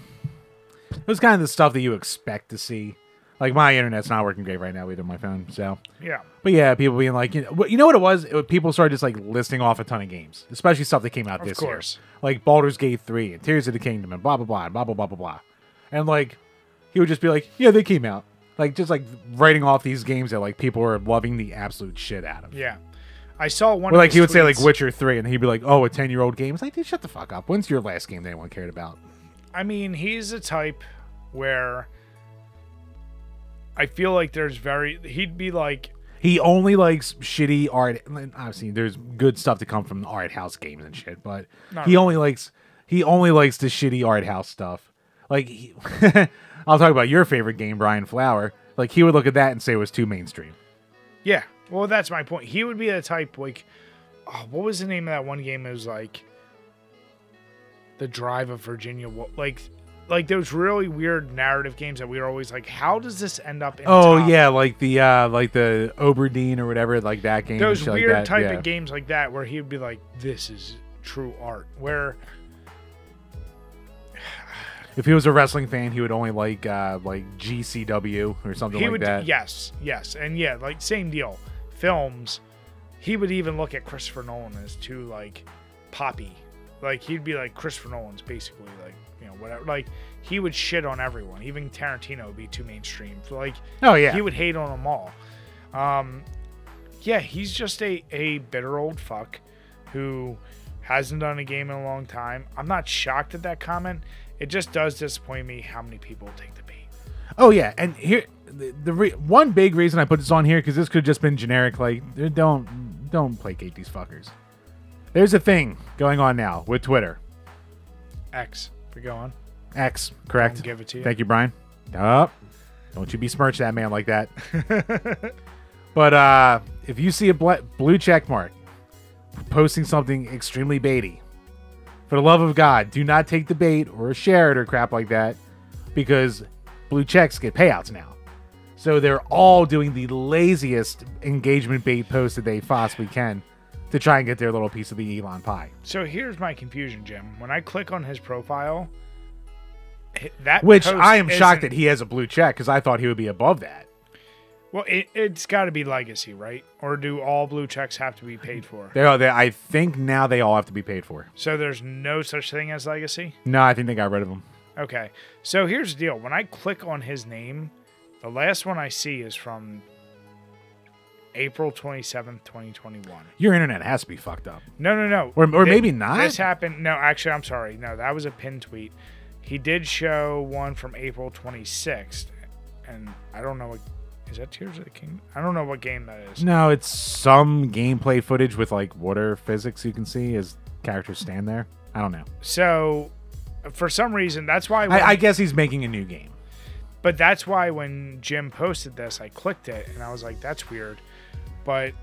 it was kind of the stuff that you expect to see. Like my internet's not working great right now either, my phone. So yeah, but yeah, people being like, you know, you know what it was? It, people started just like listing off a ton of games, especially stuff that came out this year, like Baldur's Gate three and Tears of the Kingdom and blah blah blah blah blah blah blah blah, and like he would just be like, yeah, they came out, like just like writing off these games that like people were loving the absolute shit out of. Yeah. I saw one. Well, like he would tweets. say, like Witcher three, and he'd be like, "Oh, a ten-year-old game." It's like, dude, shut the fuck up. When's your last game that anyone cared about? I mean, he's a type where I feel like there's very. He'd be like, he only likes shitty art. Obviously, there's good stuff to come from the art house games and shit, but he really. only likes he only likes the shitty art house stuff. Like, he, I'll talk about your favorite game, Brian Flower. Like, he would look at that and say it was too mainstream. Yeah. Well, that's my point. He would be the type, like, oh, what was the name of that one game? It was, like, The Drive of Virginia. Like, like those really weird narrative games that we were always like, how does this end up in Oh, top? yeah, like the uh, like the Oberdeen or whatever, like that game. Those weird like that, type yeah. of games like that where he would be like, this is true art. Where... If he was a wrestling fan, he would only like, uh, like, G C W or something he like would, that. Yes, yes. And, yeah, like, same deal. Films, he would even look at Christopher Nolan as too like poppy, like he'd be like Christopher Nolan's basically like you know whatever, like he would shit on everyone. Even Tarantino would be too mainstream, like oh yeah, he would hate on them all. Um, yeah, he's just a a bitter old fuck who hasn't done a game in a long time. I'm not shocked at that comment. It just does disappoint me how many people take the bait. Oh yeah, and here. The, the re one big reason I put this on here because this could have just been generic, like don't don't placate these fuckers. There's a thing going on now with Twitter. X, if we go on. X, correct. Don't give it to you. Thank you, Brian. Oh, don't you besmirch that man like that. But uh, if you see a bl blue check mark posting something extremely baity, for the love of God, do not take the bait or share it or crap like that, because blue checks get payouts now. So they're all doing the laziest engagement bait post that they possibly can to try and get their little piece of the Elon pie. So here's my confusion, Jim. When I click on his profile, that Which I am shocked that he has a blue check because I thought he would be above that. Well, it, it's got to be legacy, right? Or do all blue checks have to be paid for? They are, they, I think now they all have to be paid for. So there's no such thing as legacy? No, I think they got rid of them. Okay. So here's the deal. When I click on his name... The last one I see is from April twenty-seventh, twenty twenty-one. Your internet has to be fucked up. No, no, no. Or, or they, maybe not. This happened. No, actually, I'm sorry. No, that was a pinned tweet. He did show one from April twenty-sixth. And I don't know what... Is that Tears of the Kingdom? I don't know what game that is. No, it's some gameplay footage with, like, water physics you can see as characters stand there. I don't know. So, for some reason, that's why... I, I guess he's making a new game. But that's why when Jim posted this, I clicked it, and I was like, that's weird. But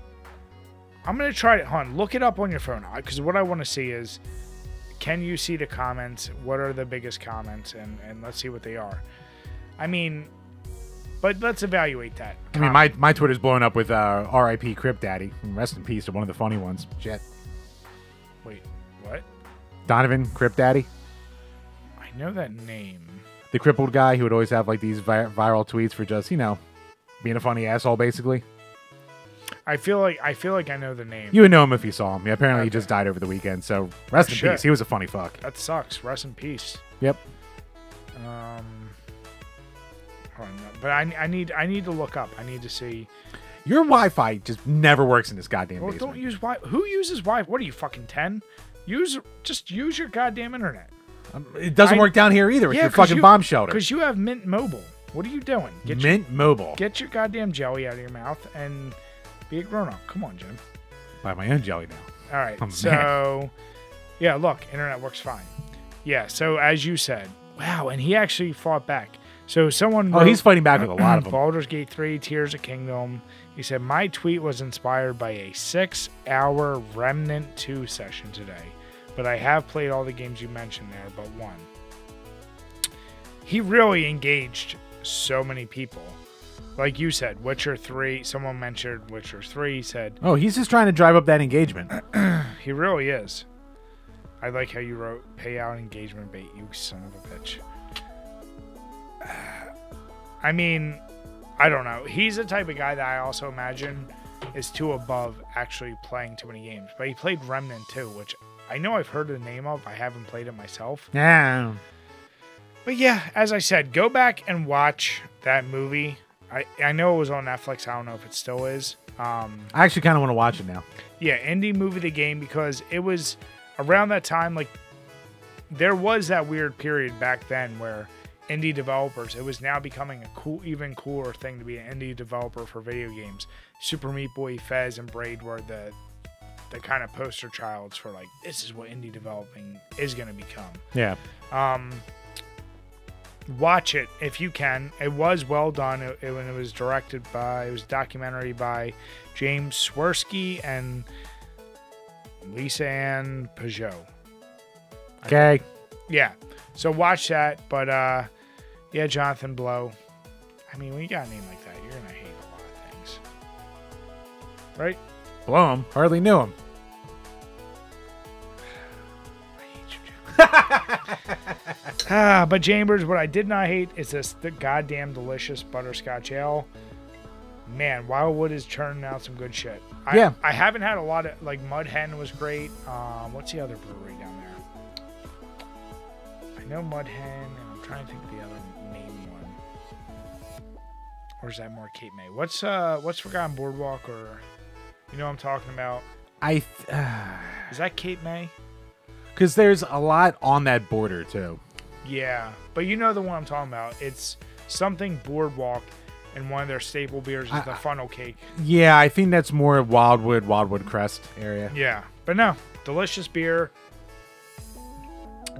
I'm going to try it. Hon, look it up on your phone, because what I want to see is, can you see the comments? What are the biggest comments? And, and let's see what they are. I mean, but let's evaluate that. I mean, my, my Twitter's blowing up with uh, R I P Crip Daddy. Rest in peace to one of the funny ones. Jet. Wait, what? Donovan Crip Daddy. I know that name. The crippled guy who would always have like these vir viral tweets for just, you know, being a funny asshole, basically. I feel like I feel like I know the name. You would know him if you saw him. Yeah, apparently okay. He just died over the weekend. So rest oh, in shit. peace. He was a funny fuck. That sucks. Rest in peace. Yep. Um, hold on, but I I need I need to look up. I need to see. Your Wi-Fi just never works in this goddamn well, basement. Don't use Wi. Who uses Wi? What are you fucking ten? Use just use your goddamn internet. Um, it doesn't I, work down here either. It's yeah, your fucking you, bomb shelter. Because you have Mint Mobile. What are you doing? Get Mint your, Mobile. Get your goddamn jelly out of your mouth and be a grown-up. Come on, Jim. Buy my own jelly now. All right. Oh, so, man. yeah, look. Internet works fine. Yeah, so as you said. Wow, and he actually fought back. So someone... Wrote, oh, he's fighting back with a lot of them. Baldur's Gate three, Tears of Kingdom. He said, my tweet was inspired by a six-hour Remnant two session today. but I have played all the games you mentioned there but one. He really engaged so many people. Like you said, Witcher three, someone mentioned Witcher three, said... Oh, he's just trying to drive up that engagement. He really is. I like how you wrote, pay out engagement bait, you son of a bitch. I mean, I don't know. He's the type of guy that I also imagine is too above actually playing too many games. But he played Remnant too, which I know I've heard the name of. I haven't played it myself. Yeah. But yeah, as I said, go back and watch that movie. I, I know it was on Netflix. I don't know if it still is. Um, I actually kind of want to watch it now. Yeah, indie movie the game, because it was around that time, like, there was that weird period back then where indie developers, it was now becoming a cool, even cooler thing to be an indie developer for video games. Super Meat Boy, Fez, and Braid were the, the kind of poster childs for, like, this is what indie developing is going to become. Yeah. Um... Watch it if you can. It was well done. It, it, when it was directed by, it was a documentary by James Swirsky and Lisa Ann Peugeot. Okay. Yeah. So watch that. But uh, yeah, Jonathan Blow. I mean, when you got a name like that, you're gonna hate a lot of things, right? Blow him. Hardly knew him. Ah, but Chambers, what I did not hate is this the goddamn delicious butterscotch ale. Man, Wildwood is churning out some good shit. I, yeah, I haven't had a lot of, like, Mud Hen was great. Um, what's the other brewery down there? I know Mud Hen, and I'm trying to think of the other main one. Or is that more Cape May? What's uh, what's Forgotten Boardwalk, or you know what I'm talking about? I th uh... is that Cape May? Because there's a lot on that border, too. Yeah, but you know the one I'm talking about. It's something Boardwalk, and one of their staple beers is I, the funnel cake. Yeah, I think that's more Wildwood, Wildwood Crest area. Yeah, but no, delicious beer.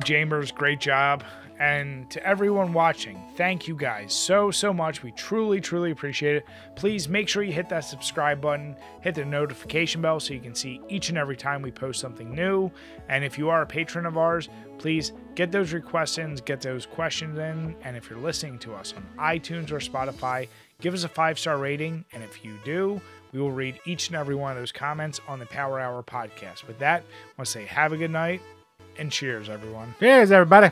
Chambers, great job. And to everyone watching, thank you guys so, so much. We truly, truly appreciate it. Please make sure you hit that subscribe button. Hit the notification bell so you can see each and every time we post something new. And if you are a patron of ours, please get those requests in, get those questions in. And if you're listening to us on iTunes or Spotify, give us a five-star rating. And if you do, we will read each and every one of those comments on the Power Hour Podcast. With that, I want to say have a good night and cheers, everyone. Cheers, everybody.